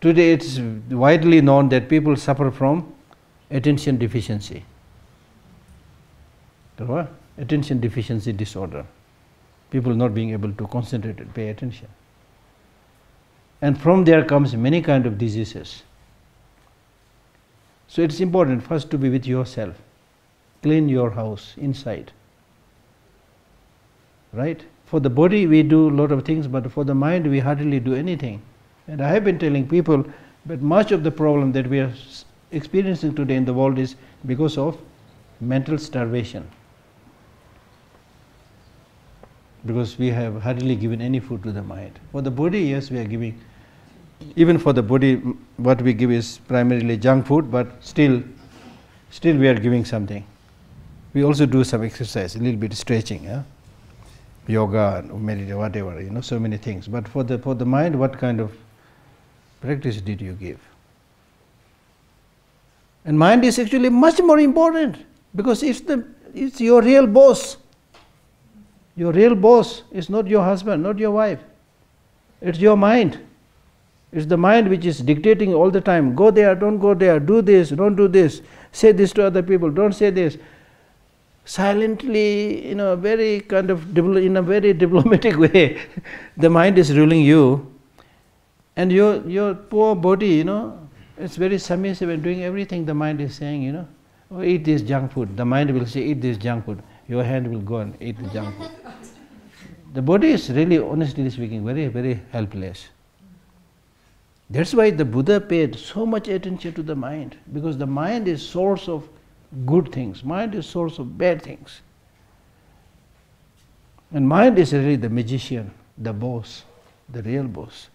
Today it's widely known that people suffer from attention deficiency. Attention deficiency disorder. People not being able to concentrate and pay attention. And from there comes many kind of diseases. So it's important first to be with yourself. Clean your house inside. Right? For the body we do a lot of things, but for the mind we hardly do anything. And I have been telling people that much of the problem that we are experiencing today in the world is because of mental starvation. Because we have hardly given any food to the mind. For the body, yes, we are giving. Even for the body, what we give is primarily junk food, but still we are giving something. We also do some exercise, a little bit stretching, yoga, meditation, whatever, so many things. But for the mind, what kind of practice did you give? And mind is actually much more important, because it's your real boss. Your real boss is not your husband, not your wife. It's your mind. It's the mind which is dictating all the time. Go there, don't go there, do this, don't do this, say this to other people, don't say this. Silently, in a very diplomatic way, the mind is ruling you. And your poor body, it's very submissive and doing everything the mind is saying, Oh, eat this junk food. The mind will say, eat this junk food. Your hand will go and eat the junk food. The body is really, honestly speaking, very, very helpless. That's why the Buddha paid so much attention to the mind, because the mind is source of good things, mind is source of bad things. And mind is really the magician, the boss, the real boss.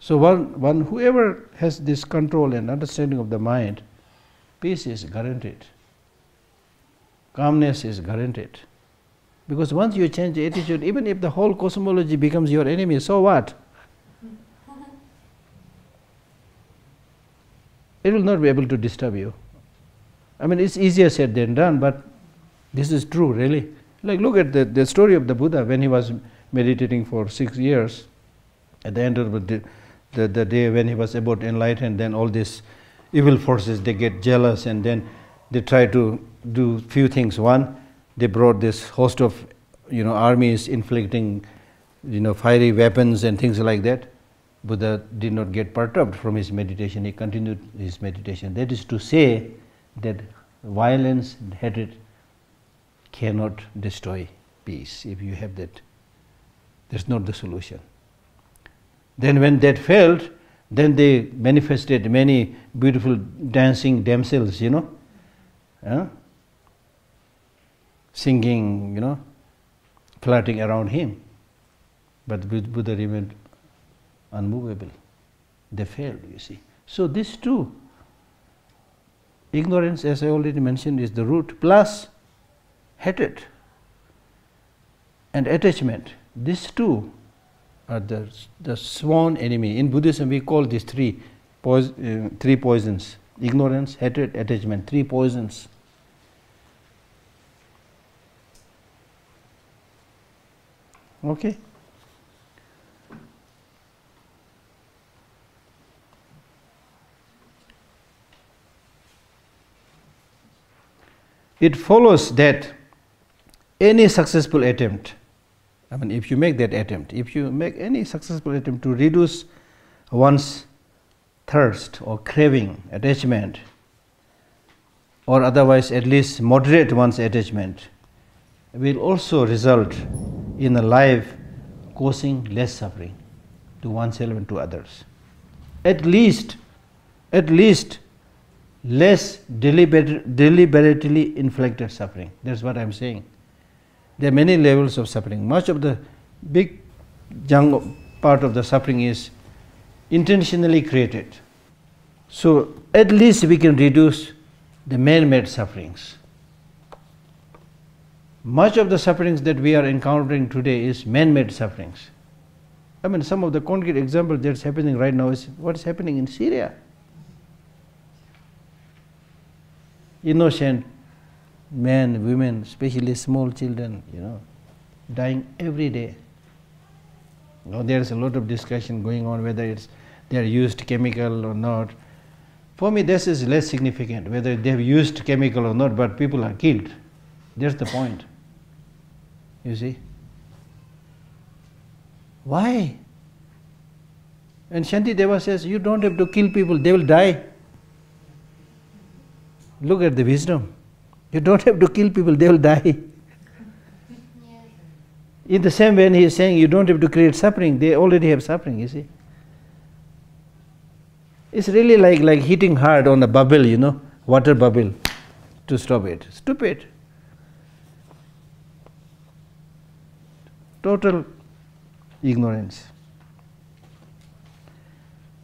So whoever has this control and understanding of the mind, peace is guaranteed. Calmness is guaranteed. Because once you change the attitude, even if the whole cosmology becomes your enemy, so what? It will not be able to disturb you. I mean, it's easier said than done, but this is true, really. Like, look at the story of the Buddha when he was meditating for 6 years. At the end of the day when he was about enlightened, then all these evil forces, they get jealous, and then they try to do few things. One, they brought this host of armies inflicting fiery weapons and things like that. Buddha did not get perturbed from his meditation. He continued his meditation. That is to say that violence and hatred cannot destroy peace. If you have that, that's not the solution. Then when that failed, then they manifested many beautiful dancing damsels, singing, flirting around him. But Buddha remained unmovable. They failed, you see. So this too, ignorance, as I already mentioned, is the root, plus hatred and attachment. These two are the sworn enemy. In Buddhism, we call these three poisons. Ignorance, hatred, attachment, three poisons. Okay? It follows that any successful attempt, if you make any successful attempt to reduce one's thirst or craving, attachment, or otherwise at least moderate one's attachment, will also result in a life causing less suffering to oneself and to others. At least less deliberately inflicted suffering. That's what I'm saying. There are many levels of suffering. Much of the big jungle part of the suffering is intentionally created. So at least we can reduce the man-made sufferings. Much of the sufferings that we are encountering today is man-made sufferings. I mean, some of the concrete examples that's happening right now is what's happening in Syria. Innocent men, women, especially small children, dying every day. Now there's a lot of discussion going on whether they are used chemical or not. For me, this is less significant, whether they have used chemical or not, but people are killed. That's the point, you see. Why? And Shantideva says, you don't have to kill people, they will die. Look at the wisdom. You don't have to kill people, they will die. In the same way, he is saying you don't have to create suffering. They already have suffering, you see. It's really like hitting hard on a bubble, you know, water bubble, to stop it. Stupid. Total ignorance.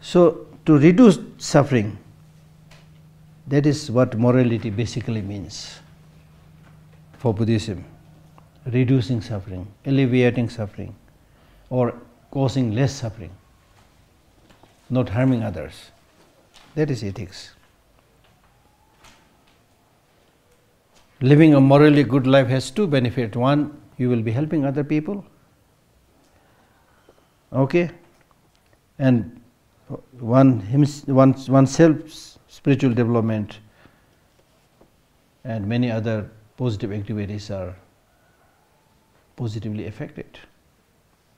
So, to reduce suffering, that is what morality basically means for Buddhism. Reducing suffering, alleviating suffering, or causing less suffering, not harming others. That is ethics. Living a morally good life has two benefits. One, you will be helping other people. Okay? And oneself's spiritual development and many other positive activities are positively affected.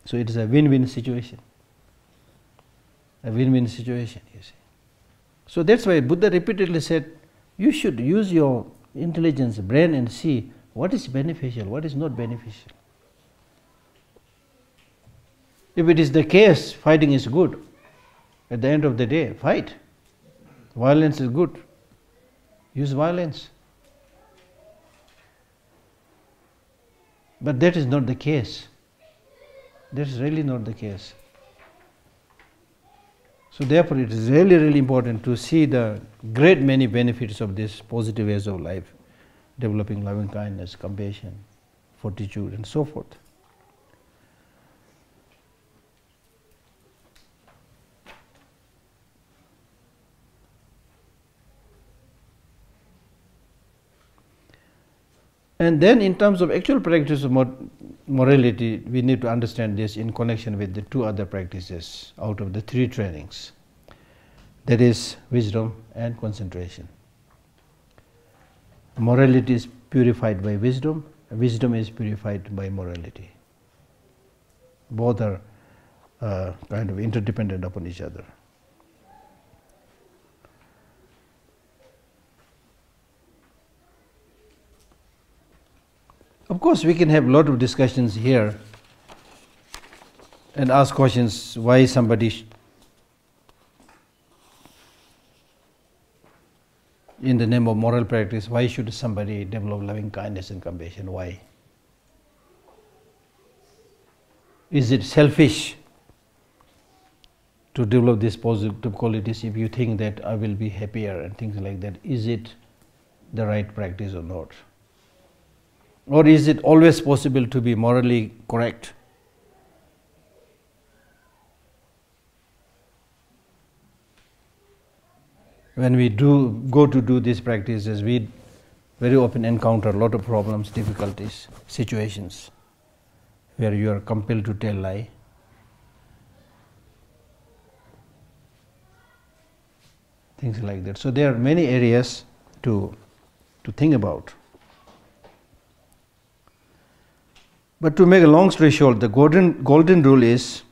So it is a win-win situation. A win-win situation, you see. So that's why Buddha repeatedly said, you should use your intelligence, brain, and see what is beneficial, what is not beneficial. If it is the case, fighting is good. At the end of the day, fight. Violence is good. Use violence. But that is not the case. That is really not the case. So therefore, it is really, really important to see the great many benefits of this positive ways of life, developing loving kindness, compassion, fortitude, and so forth. And then in terms of actual practice of morality, we need to understand this in connection with the two other practices out of the three trainings. That is wisdom and concentration. Morality is purified by wisdom. Wisdom is purified by morality. Both are kind of interdependent upon each other. Of course, we can have a lot of discussions here and ask questions why somebody in the name of moral practice, why should somebody develop loving kindness and compassion? Why? Is it selfish to develop these positive qualities if you think that I will be happier and things like that? Is it the right practice or not? Or is it always possible to be morally correct? When we go to do these practices, we very often encounter a lot of problems, difficulties, situations where you are compelled to tell lie. Things like that. So there are many areas to think about. But to make a long story short, the golden rule is,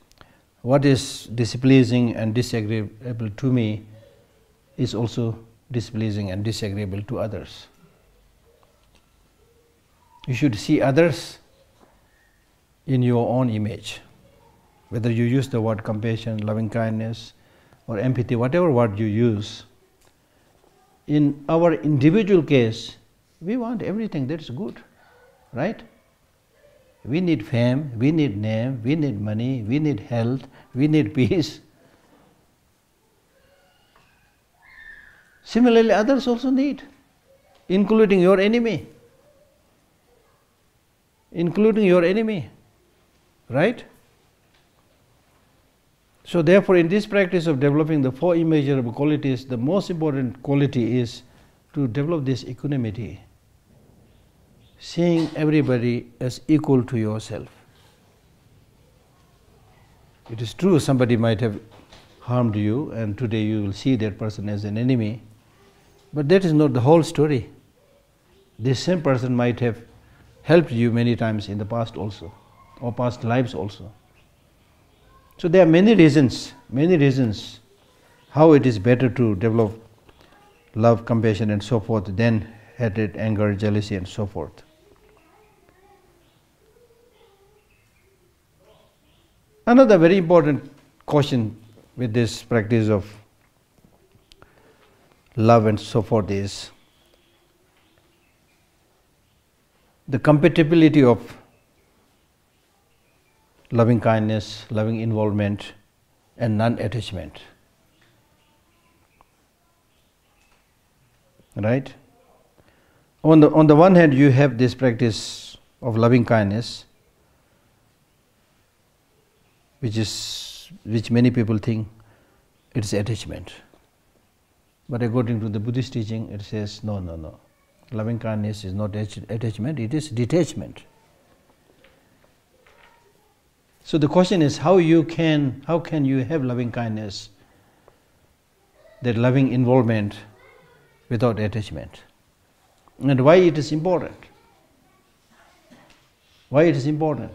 what is displeasing and disagreeable to me is also displeasing and disagreeable to others. You should see others in your own image. Whether you use the word compassion, loving kindness, or empathy, whatever word you use, in our individual case, we want everything that is good, right? We need fame, we need name, we need money, we need health, we need peace. Similarly, others also need, including your enemy. Including your enemy, right? So therefore, in this practice of developing the four immeasurable qualities, the most important quality is to develop this equanimity. Seeing everybody as equal to yourself. It is true somebody might have harmed you and today you will see that person as an enemy, but that is not the whole story. This same person might have helped you many times in the past also, or past lives also. So there are many reasons how it is better to develop love, compassion and so forth than hatred, anger, jealousy and so forth. Another very important caution with this practice of love and so forth is the compatibility of loving kindness, loving involvement, and non-attachment. Right? On the one hand, you have this practice of loving kindness, which many people think it's attachment. But according to the Buddhist teaching, it says no. Loving kindness is not attachment, it is detachment. So the question is, how can you have loving kindness, that loving involvement, without attachment? And why it is important? Why it is important?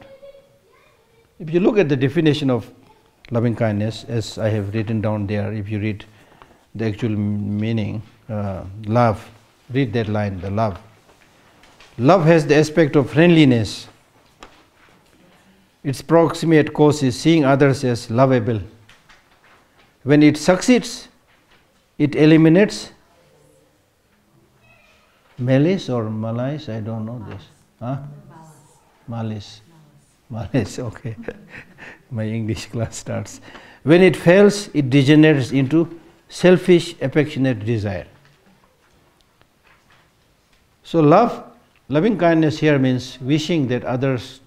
If you look at the definition of loving kindness, as I have written down there, if you read the actual meaning, love, read that line, the love. Love has the aspect of friendliness. Its proximate cause is seeing others as lovable. When it succeeds, it eliminates malice or malice, I don't know this. Huh? Malice, okay. My English class starts. When it fails, it degenerates into selfish, affectionate desire. So loving kindness here means wishing that others,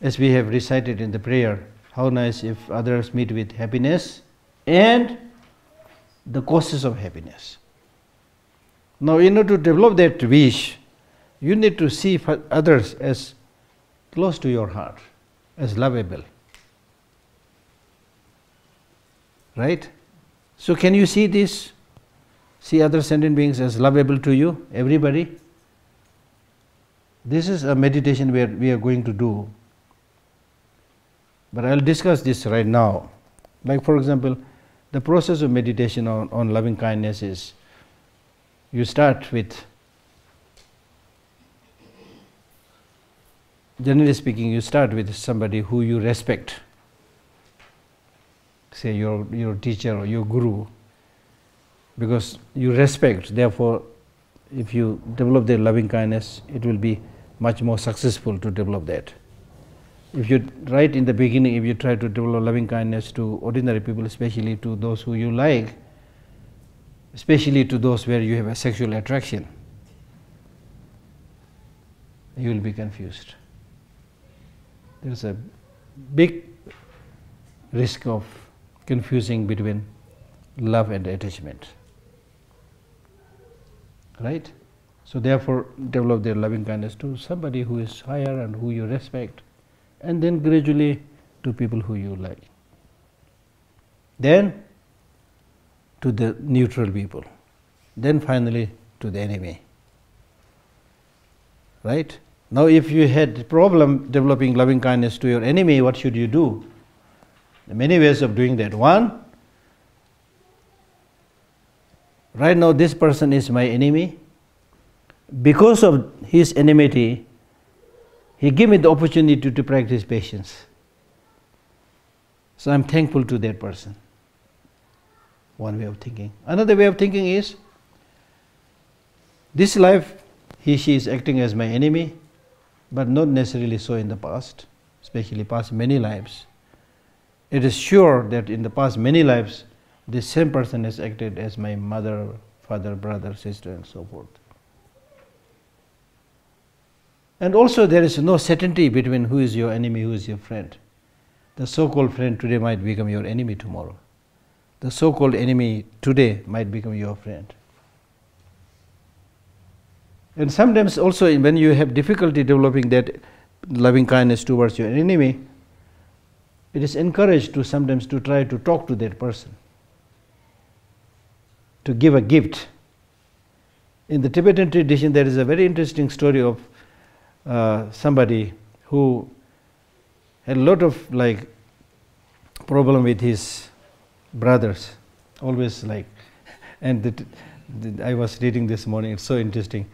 as we have recited in the prayer, how nice if others meet with happiness and the causes of happiness. Now, in order to develop that wish, you need to see others as close to your heart, as lovable. Right? So can you see this? See other sentient beings as lovable to you, everybody? This is a meditation where we are going to do. But I'll discuss this right now. Like, for example, the process of meditation on loving kindness is you start with, generally speaking, you start with somebody who you respect. Say your teacher or your guru. Because you respect, therefore, if you develop their loving kindness, it will be much more successful to develop that. If you, right in the beginning, if you try to develop loving kindness to ordinary people, especially to those who you like, especially to those where you have a sexual attraction, you will be confused. There is a big risk of confusing between love and attachment. Right? So therefore, develop their loving kindness to somebody who is higher and who you respect, and then gradually to people who you like. Then to the neutral people. Then finally to the enemy. Right? Now if you had a problem developing loving kindness to your enemy, what should you do? There are many ways of doing that. One, right now this person is my enemy. Because of his enmity, he gave me the opportunity to practice patience. So I'm thankful to that person. One way of thinking. Another way of thinking is, this life, he, she is acting as my enemy, but not necessarily so in the past, especially past many lives. It is sure that in the past many lives, this same person has acted as my mother, father, brother, sister, and so forth. And also there is no certainty between who is your enemy, who is your friend. The so-called friend today might become your enemy tomorrow. The so-called enemy today might become your friend. And sometimes also when you have difficulty developing that loving kindness towards your enemy, it is encouraged to sometimes to try to talk to that person, to give a gift. In the Tibetan tradition, there is a very interesting story of somebody who had a lot of problem with his brothers, always and I was reading this morning, it's so interesting.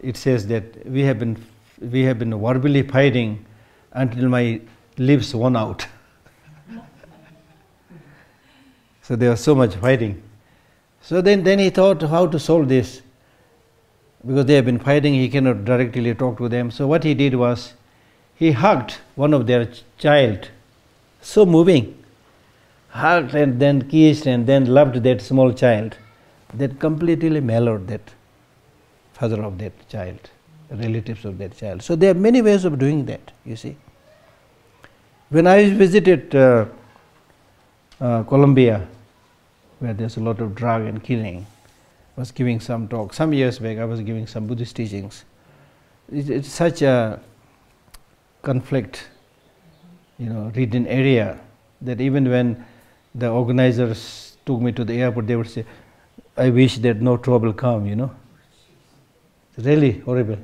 It says that we have been verbally fighting until my lips worn out. So there was so much fighting. So then he thought how to solve this. Because they have been fighting, he cannot directly talk to them. So what he did was, he hugged one of their child. So moving. Hugged and then kissed and then loved that small child. That completely mellowed that father of that child, relatives of that child. So there are many ways of doing that, you see. When I visited Colombia, where there's a lot of drug and killing, I was giving some talk. Some years back I was giving some Buddhist teachings. It's such a conflict, ridden area, that even when the organizers took me to the airport, they would say, I wish that no trouble come, It's really horrible.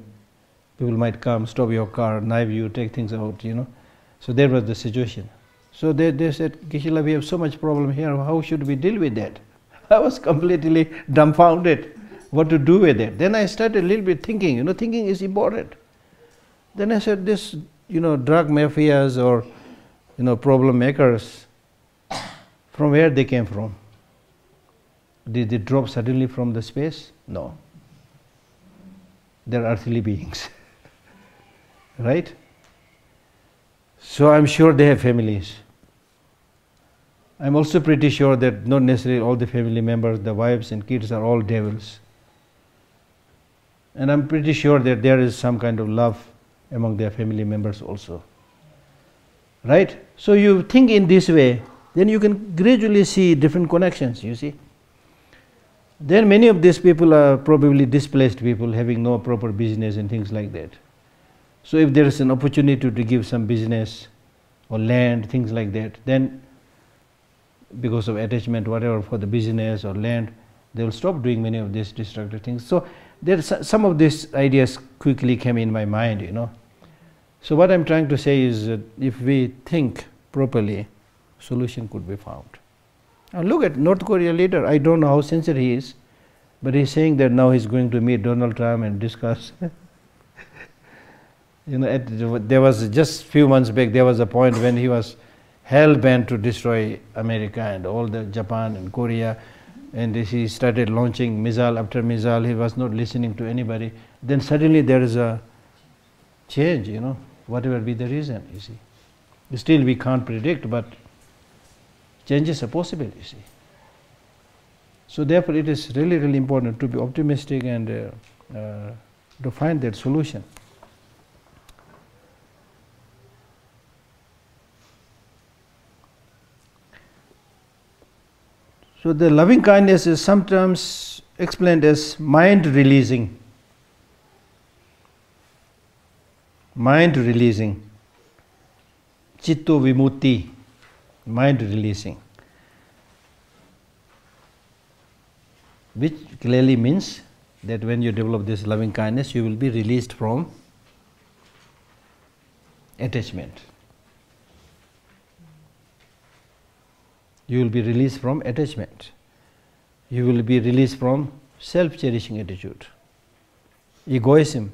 People might come, stop your car, knife you, take things out, So that was the situation. So they said, Kishila, we have so much problem here, how should we deal with that? I was completely dumbfounded what to do with it. Then I started a little bit thinking, thinking is important. Then I said, this, drug mafias or, problem makers, from where they came from? Did they drop suddenly from the space? No. They're earthly beings, right? So I'm sure they have families. I'm also pretty sure that not necessarily all the family members, the wives and kids are all devils. And I'm pretty sure that there is some kind of love among their family members also. Right? So you think in this way, then you can gradually see different connections, you see. Then many of these people are probably displaced people having no proper business and things like that. So if there is an opportunity to give some business or land, things like that, then because of attachment, whatever, for the business or land, they will stop doing many of these destructive things. So there's some of these ideas quickly came in my mind, So what I'm trying to say is that if we think properly, solution could be found. And look at North Korea leader. I don't know how sincere he is, but he's saying that now he's going to meet Donald Trump and discuss. There was just few months back, there was a point when he was hell-bent to destroy America and all the Japan and Korea, and he started launching missile after missile. He was not listening to anybody. Then suddenly there is a change, whatever be the reason, you see. Still we can't predict, but changes are possible, you see. So therefore it is really, really important to be optimistic and to find that solution. So the loving kindness is sometimes explained as mind releasing. Mind releasing. Chitta-vimutti. Mind releasing. Which clearly means that when you develop this loving kindness, you will be released from attachment. You will be released from attachment. You will be released from self-cherishing attitude, egoism,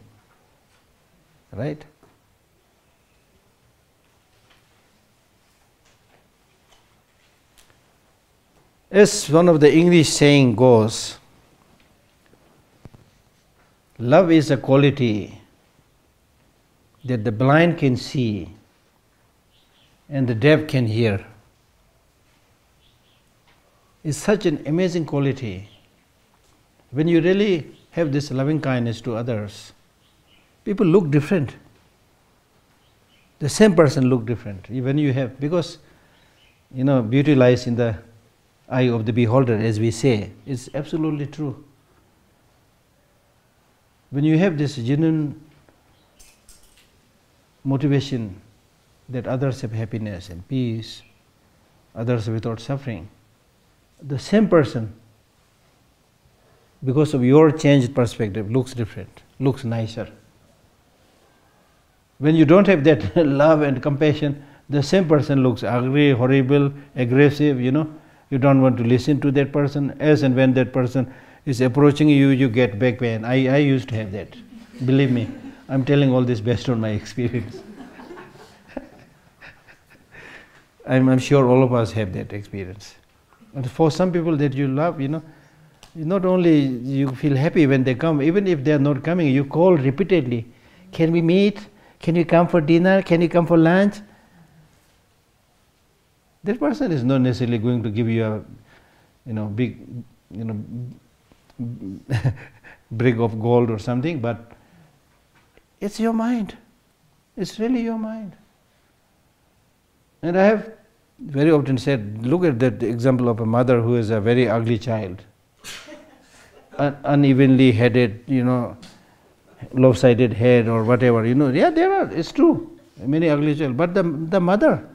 right? As one of the English saying goes, love is a quality that the blind can see and the deaf can hear. It's such an amazing quality. When you really have this loving kindness to others, people look different. The same person look different. When you have, because beauty lies in the eye of the beholder, as we say. It's absolutely true. When you have this genuine motivation that others have happiness and peace, others without suffering, the same person, because of your changed perspective, looks different, looks nicer. When you don't have that love and compassion, the same person looks ugly, horrible, aggressive, You don't want to listen to that person. As and when that person is approaching you, you get back pain. I used to have that. Believe me, I'm telling all this based on my experience. I'm sure all of us have that experience. And for some people that you love, you know, not only you feel happy when they come, even if they are not coming, you call repeatedly. Can we meet? Can you come for dinner? Can you come for lunch? That person is not necessarily going to give you a, you know, big, you know, brick of gold or something, but it's your mind. It's really your mind. And I have very often said, look at that example of a mother who is a very ugly child, unevenly headed, you know, lopsided head or whatever, you know. Yeah, there are, it's true, many ugly children, but the mother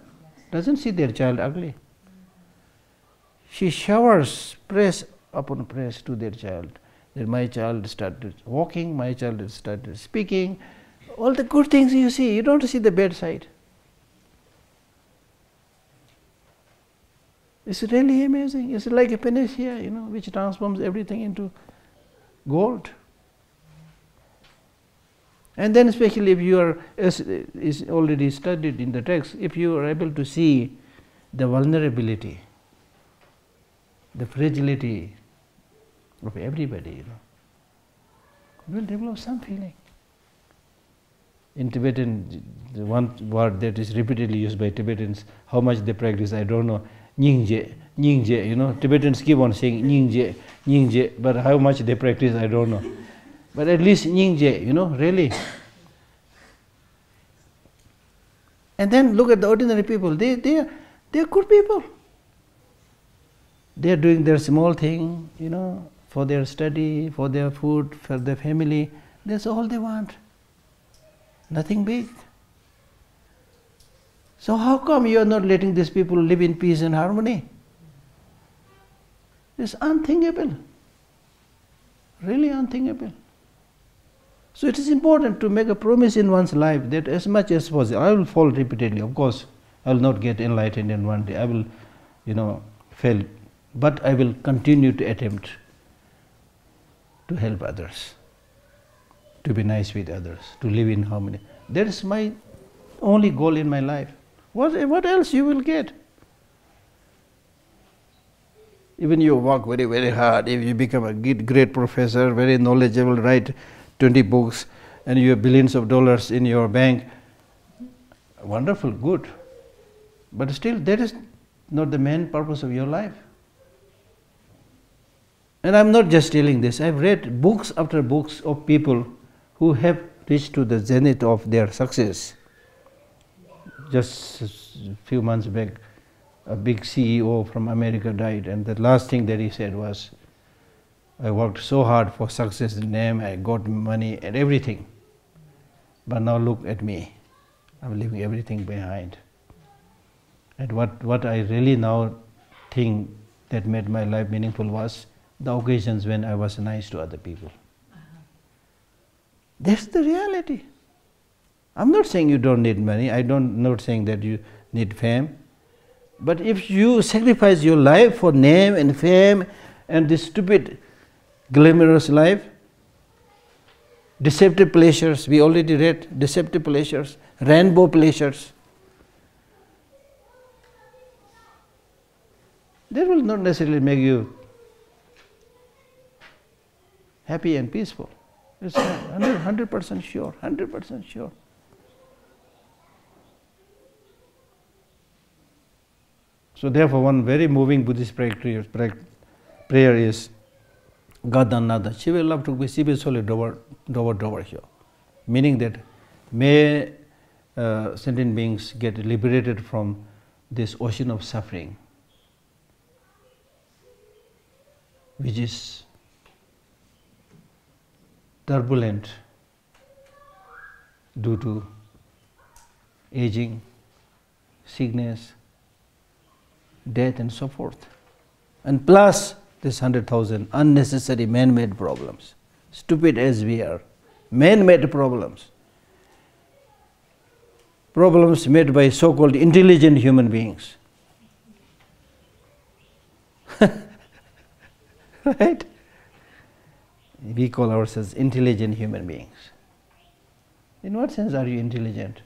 doesn't see their child ugly. She showers praise upon praise to their child. Then my child started walking, my child started speaking, all the good things you see, you don't see the bad side. It's really amazing. It's like a panacea, you know, which transforms everything into gold. And then especially if you are, as is already studied in the text, if you are able to see the vulnerability, the fragility of everybody, you know, you will develop some feeling. In Tibetan, the one word that is repeatedly used by Tibetans, how much they practice, I don't know, Nyingje, Nyingje, you know, Tibetans keep on saying Nyingje, Nyingje, but how much they practice, I don't know. But at least Nyingje, you know, really. And then look at the ordinary people, they're good people. They're doing their small thing, you know, for their study, for their food, for their family. That's all they want. Nothing big. So how come you are not letting these people live in peace and harmony? It's unthinkable, really unthinkable. So it is important to make a promise in one's life that as much as possible, I will fall repeatedly, of course, I will not get enlightened in one day, I will, you know, fail, but I will continue to attempt to help others, to be nice with others, to live in harmony. That is my only goal in my life. What else you will get? Even you work very, very hard, if you become a great professor, very knowledgeable, write 20 books, and you have billions of dollars in your bank, wonderful, good. But still, that is not the main purpose of your life. And I'm not just telling this, I've read books after books of people who have reached to the zenith of their success. Just a few months back, a big CEO from America died, and the last thing that he said was, I worked so hard for success, name, I got money and everything, but now look at me, I'm leaving everything behind. And what I really now think that made my life meaningful was the occasions when I was nice to other people. That's the reality. I'm not saying you don't need money, not saying that you need fame, but if you sacrifice your life for name and fame and this stupid glamorous life, deceptive pleasures, we already read, deceptive pleasures, rainbow pleasures, that will not necessarily make you happy and peaceful. It's 100% sure, 100% sure. So therefore, one very moving Buddhist prayer is Gadanada. She will love to be Sibisoli Dover here. Meaning that may sentient beings get liberated from this ocean of suffering, which is turbulent due to aging, sickness, death and so forth, and plus this 100,000 unnecessary man-made problems, stupid as we are, man-made problems, problems made by so-called intelligent human beings, right? We call ourselves intelligent human beings. In what sense are you intelligent?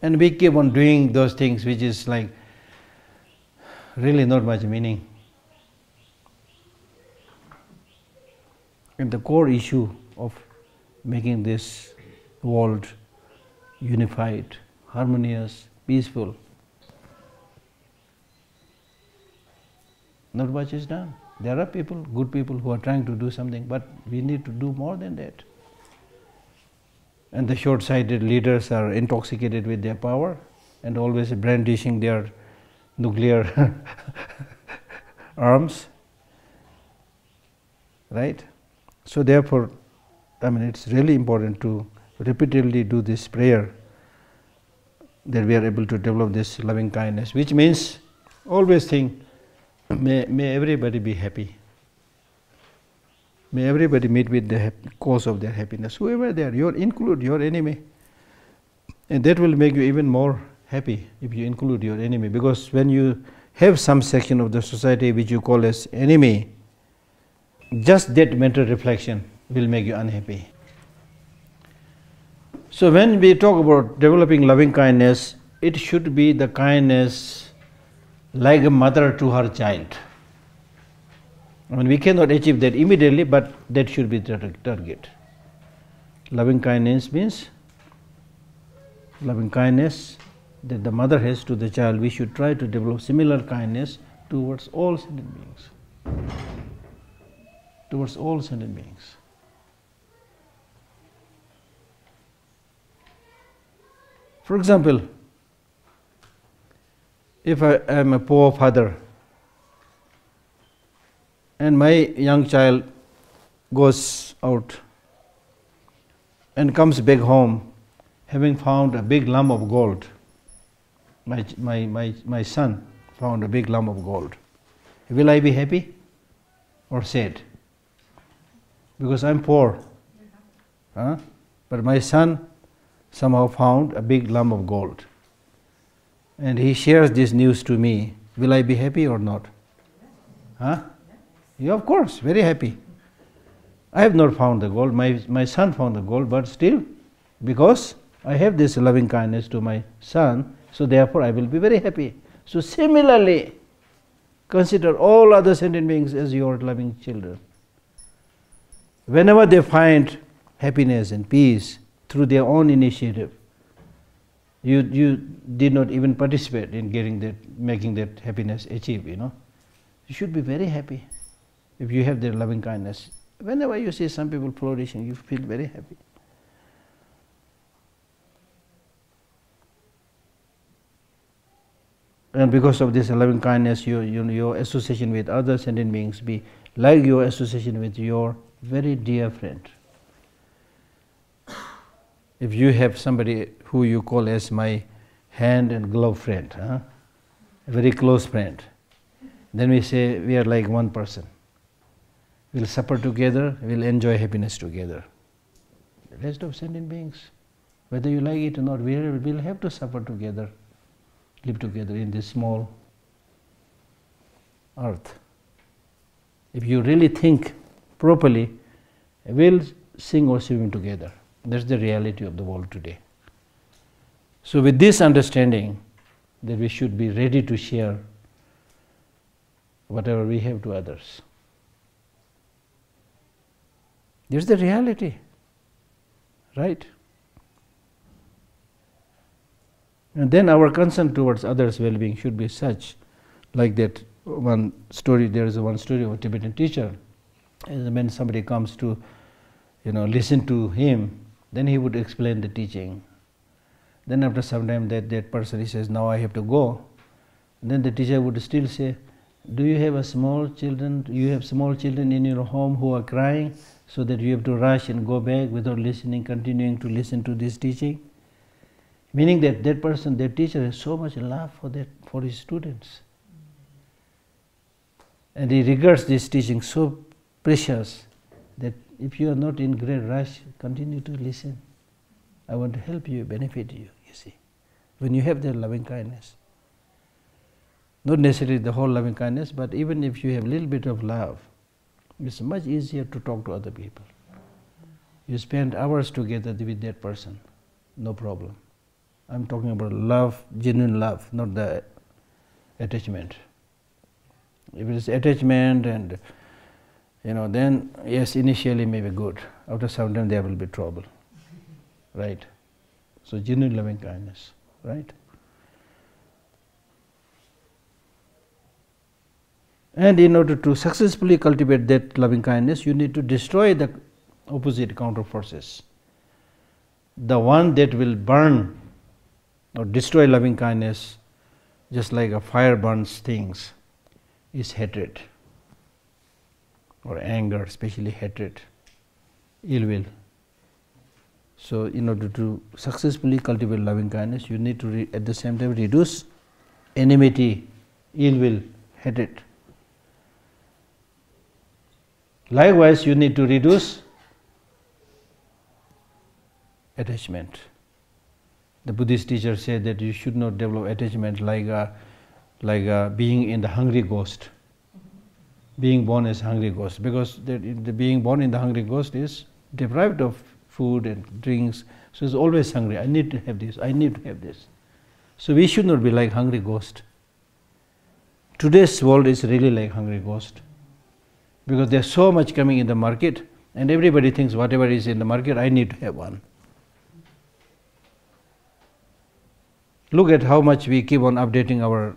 And we keep on doing those things which is like really not much meaning. And the core issue of making this world unified, harmonious, peaceful, not much is done. There are people, good people, who are trying to do something, but we need to do more than that. And the short-sighted leaders are intoxicated with their power and always brandishing their nuclear arms, right? So therefore, I mean, it's really important to repeatedly do this prayer that we are able to develop this loving kindness, which means always think, may everybody be happy. May everybody meet with the cause of their happiness, whoever they are, include your enemy. And that will make you even more happy if you include your enemy, because when you have some section of the society which you call as enemy, just that mental reflection will make you unhappy. So when we talk about developing loving kindness, it should be the kindness like a mother to her child. I mean, we cannot achieve that immediately, but that should be the target. Loving kindness means loving kindness that the mother has to the child. We should try to develop similar kindness towards all sentient beings. Towards all sentient beings. For example, if I am a poor father, and my young child goes out and comes back home having found a big lump of gold. My son found a big lump of gold. Will I be happy or sad? Because I'm poor. Huh? But my son somehow found a big lump of gold. And he shares this news to me. Will I be happy or not? Huh? Yeah, of course, very happy. I have not found the gold, my son found the gold, but still, because I have this loving kindness to my son, so therefore I will be very happy. So similarly, consider all other sentient beings as your loving children. Whenever they find happiness and peace through their own initiative, you did not even participate in getting that, making that happiness achieved, you know. You should be very happy. If you have their loving kindness, whenever you see some people flourishing, you feel very happy. And because of this loving kindness, your association with other sentient beings be like your association with your very dear friend. If you have somebody who you call as my hand and glove friend, huh? A very close friend, then we say we are like one person. We'll suffer together, we'll enjoy happiness together. The rest of sentient beings, whether you like it or not, we'll have to suffer together, live together in this small earth. If you really think properly, we'll sing or swim together. That's the reality of the world today. So with this understanding that we should be ready to share whatever we have to others. There's the reality, right? And then our concern towards others' well-being should be such, like that one story, there is one story of a Tibetan teacher, and when somebody comes to, you know, listen to him, then he would explain the teaching. Then after some time that person, he says, now I have to go. And then the teacher would still say, do you have small children in your home who are crying, so that you have to rush and go back without listening, continuing to listen to this teaching? Meaning that that teacher has so much love for his students. And he regards this teaching so precious that if you are not in great rush, continue to listen. I want to help you, benefit you, you see, when you have that loving kindness. Not necessarily the whole loving kindness, but even if you have a little bit of love, it's much easier to talk to other people. You spend hours together with that person, no problem. I'm talking about love, genuine love, not the attachment. If it is attachment and, you know, then yes, initially may be good. After some time there will be trouble, right? So genuine loving kindness, right? And in order to successfully cultivate that loving kindness, you need to destroy the opposite counter forces. The one that will burn or destroy loving kindness, just like a fire burns things, is hatred or anger, especially hatred, ill will. So, in order to successfully cultivate loving kindness, you need to at the same time reduce enmity, ill will, hatred. Likewise, you need to reduce attachment. The Buddhist teacher said that you should not develop attachment like a being in the hungry ghost, being born as hungry ghost, because the being born in the hungry ghost is deprived of food and drinks, so it's always hungry. I need to have this. I need to have this. So we should not be like hungry ghost. Today's world is really like hungry ghost, because there's so much coming in the market, and everybody thinks whatever is in the market, I need to have one. Look at how much we keep on updating our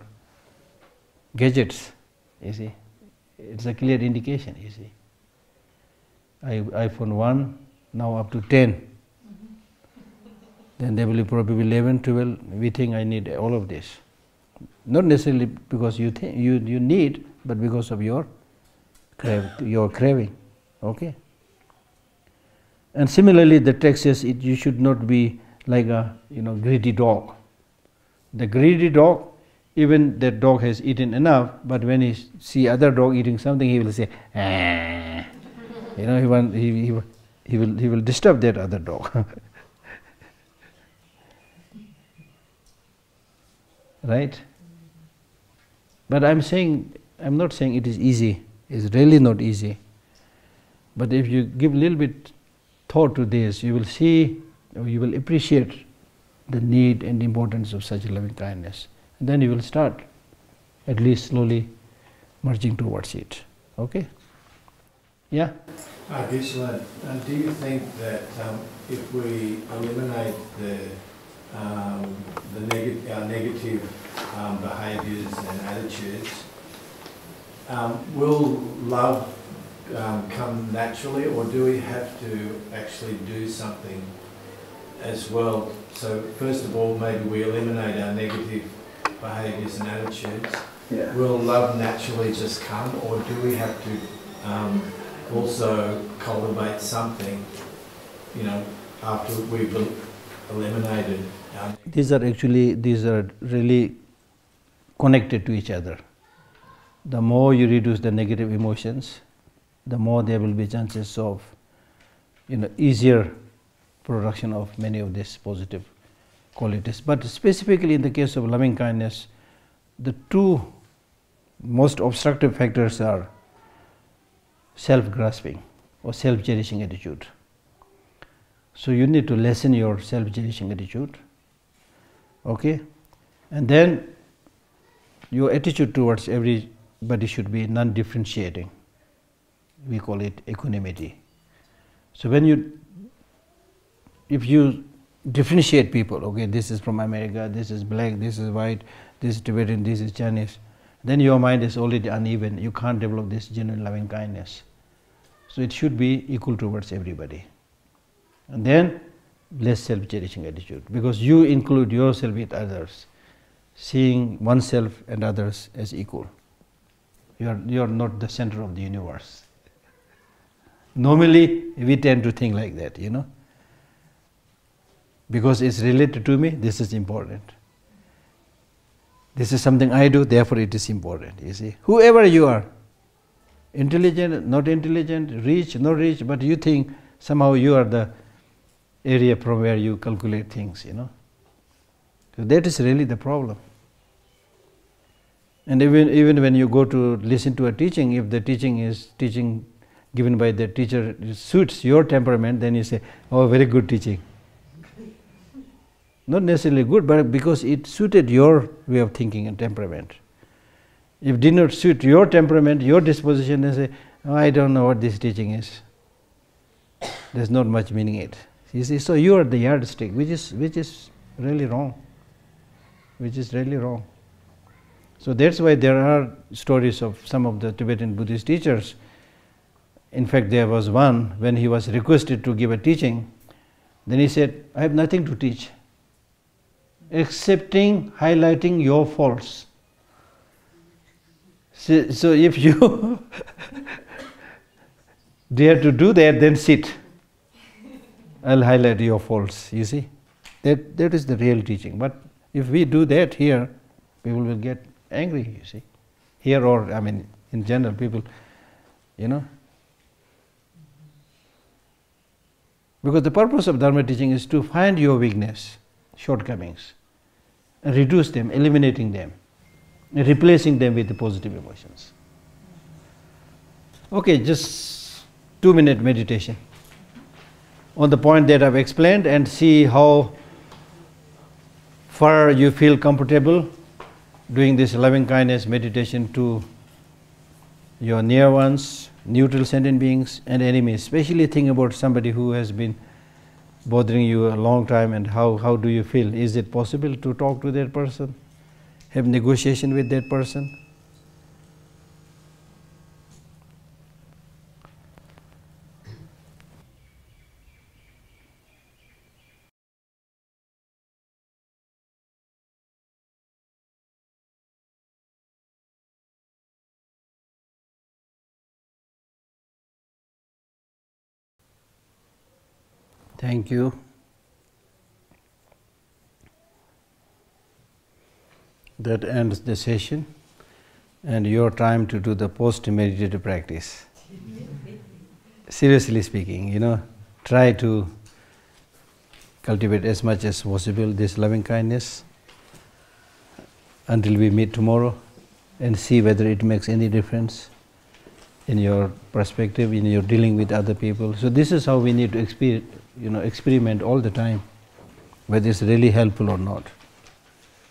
gadgets, you see. It's a clear indication, you see. iPhone 1, now up to 10. Then there will be probably 11, 12, we think I need all of this. Not necessarily because you think you need, but because of your craving, okay? And similarly, the text says you should not be like a, you know, greedy dog. The greedy dog, even that dog has eaten enough, but when he see other dog eating something, he will say, ah. You know, he will disturb that other dog, right? But I'm not saying it is easy. It's really not easy. But if you give a little bit thought to this, you will see, or you will appreciate the need and importance of such loving kindness. And then you will start at least slowly merging towards it. Okay? Yeah? Gisela, do you think that if we eliminate our negative behaviors and attitudes, will love come naturally, or do we have to actually do something as well? So first of all, maybe we eliminate our negative behaviours and attitudes. Yeah. Will love naturally just come, or do we have to also cultivate something, you know, after we've eliminated our... These are really connected to each other. The more you reduce the negative emotions, the more there will be chances of, you know, easier production of many of these positive qualities. But specifically in the case of loving kindness, the two most obstructive factors are self-grasping or self-cherishing attitude. So you need to lessen your self-cherishing attitude, okay? And then your attitude towards everybody should be non-differentiating. We call it equanimity. So when you, if you differentiate people, okay, this is from America, this is black, this is white, this is Tibetan, this is Chinese, then your mind is already uneven. You can't develop this genuine loving kindness. So it should be equal towards everybody. And then less self-cherishing attitude, because you include yourself with others, seeing oneself and others as equal. You are not the center of the universe. Normally, we tend to think like that, you know. Because it's related to me, this is important. This is something I do, therefore it is important, you see. Whoever you are, intelligent, not intelligent, rich, not rich, but you think somehow you are the area from where you calculate things, you know. So that is really the problem. And even when you go to listen to a teaching, if the teaching given by the teacher suits your temperament, then you say, oh, very good teaching. Not necessarily good, but because it suited your way of thinking and temperament. If it did not suit your temperament, your disposition, then say, oh, I don't know what this teaching is. There's not much meaning in it. You see, so you are the yardstick, which is really wrong. Which is really wrong. So that's why there are stories of some of the Tibetan Buddhist teachers. In fact, there was one, when he was requested to give a teaching, then he said, I have nothing to teach, excepting highlighting your faults. So if you dare to do that, then sit. I'll highlight your faults, you see. That is the real teaching. But if we do that here, people will get angry, you see. Here or, I mean, in general, people, you know. Because the purpose of Dharma teaching is to find your weakness, shortcomings, and reduce them, eliminating them, and replacing them with the positive emotions. Okay, just 2-minute meditation on the point that I've explained, and see how far you feel comfortable doing this loving kindness meditation to your near ones, neutral sentient beings and enemies. Especially think about somebody who has been bothering you a long time, and how do you feel? Is it possible to talk to that person, have negotiation with that person? Thank you. That ends the session and your time to do the post-meditative practice. Seriously speaking, you know, try to cultivate as much as possible this loving kindness until we meet tomorrow, and see whether it makes any difference in your perspective, in your dealing with other people. So this is how we need to experience. You know, experiment all the time, whether it's really helpful or not.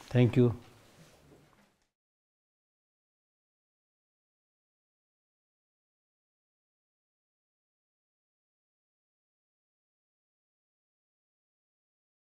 Thank you.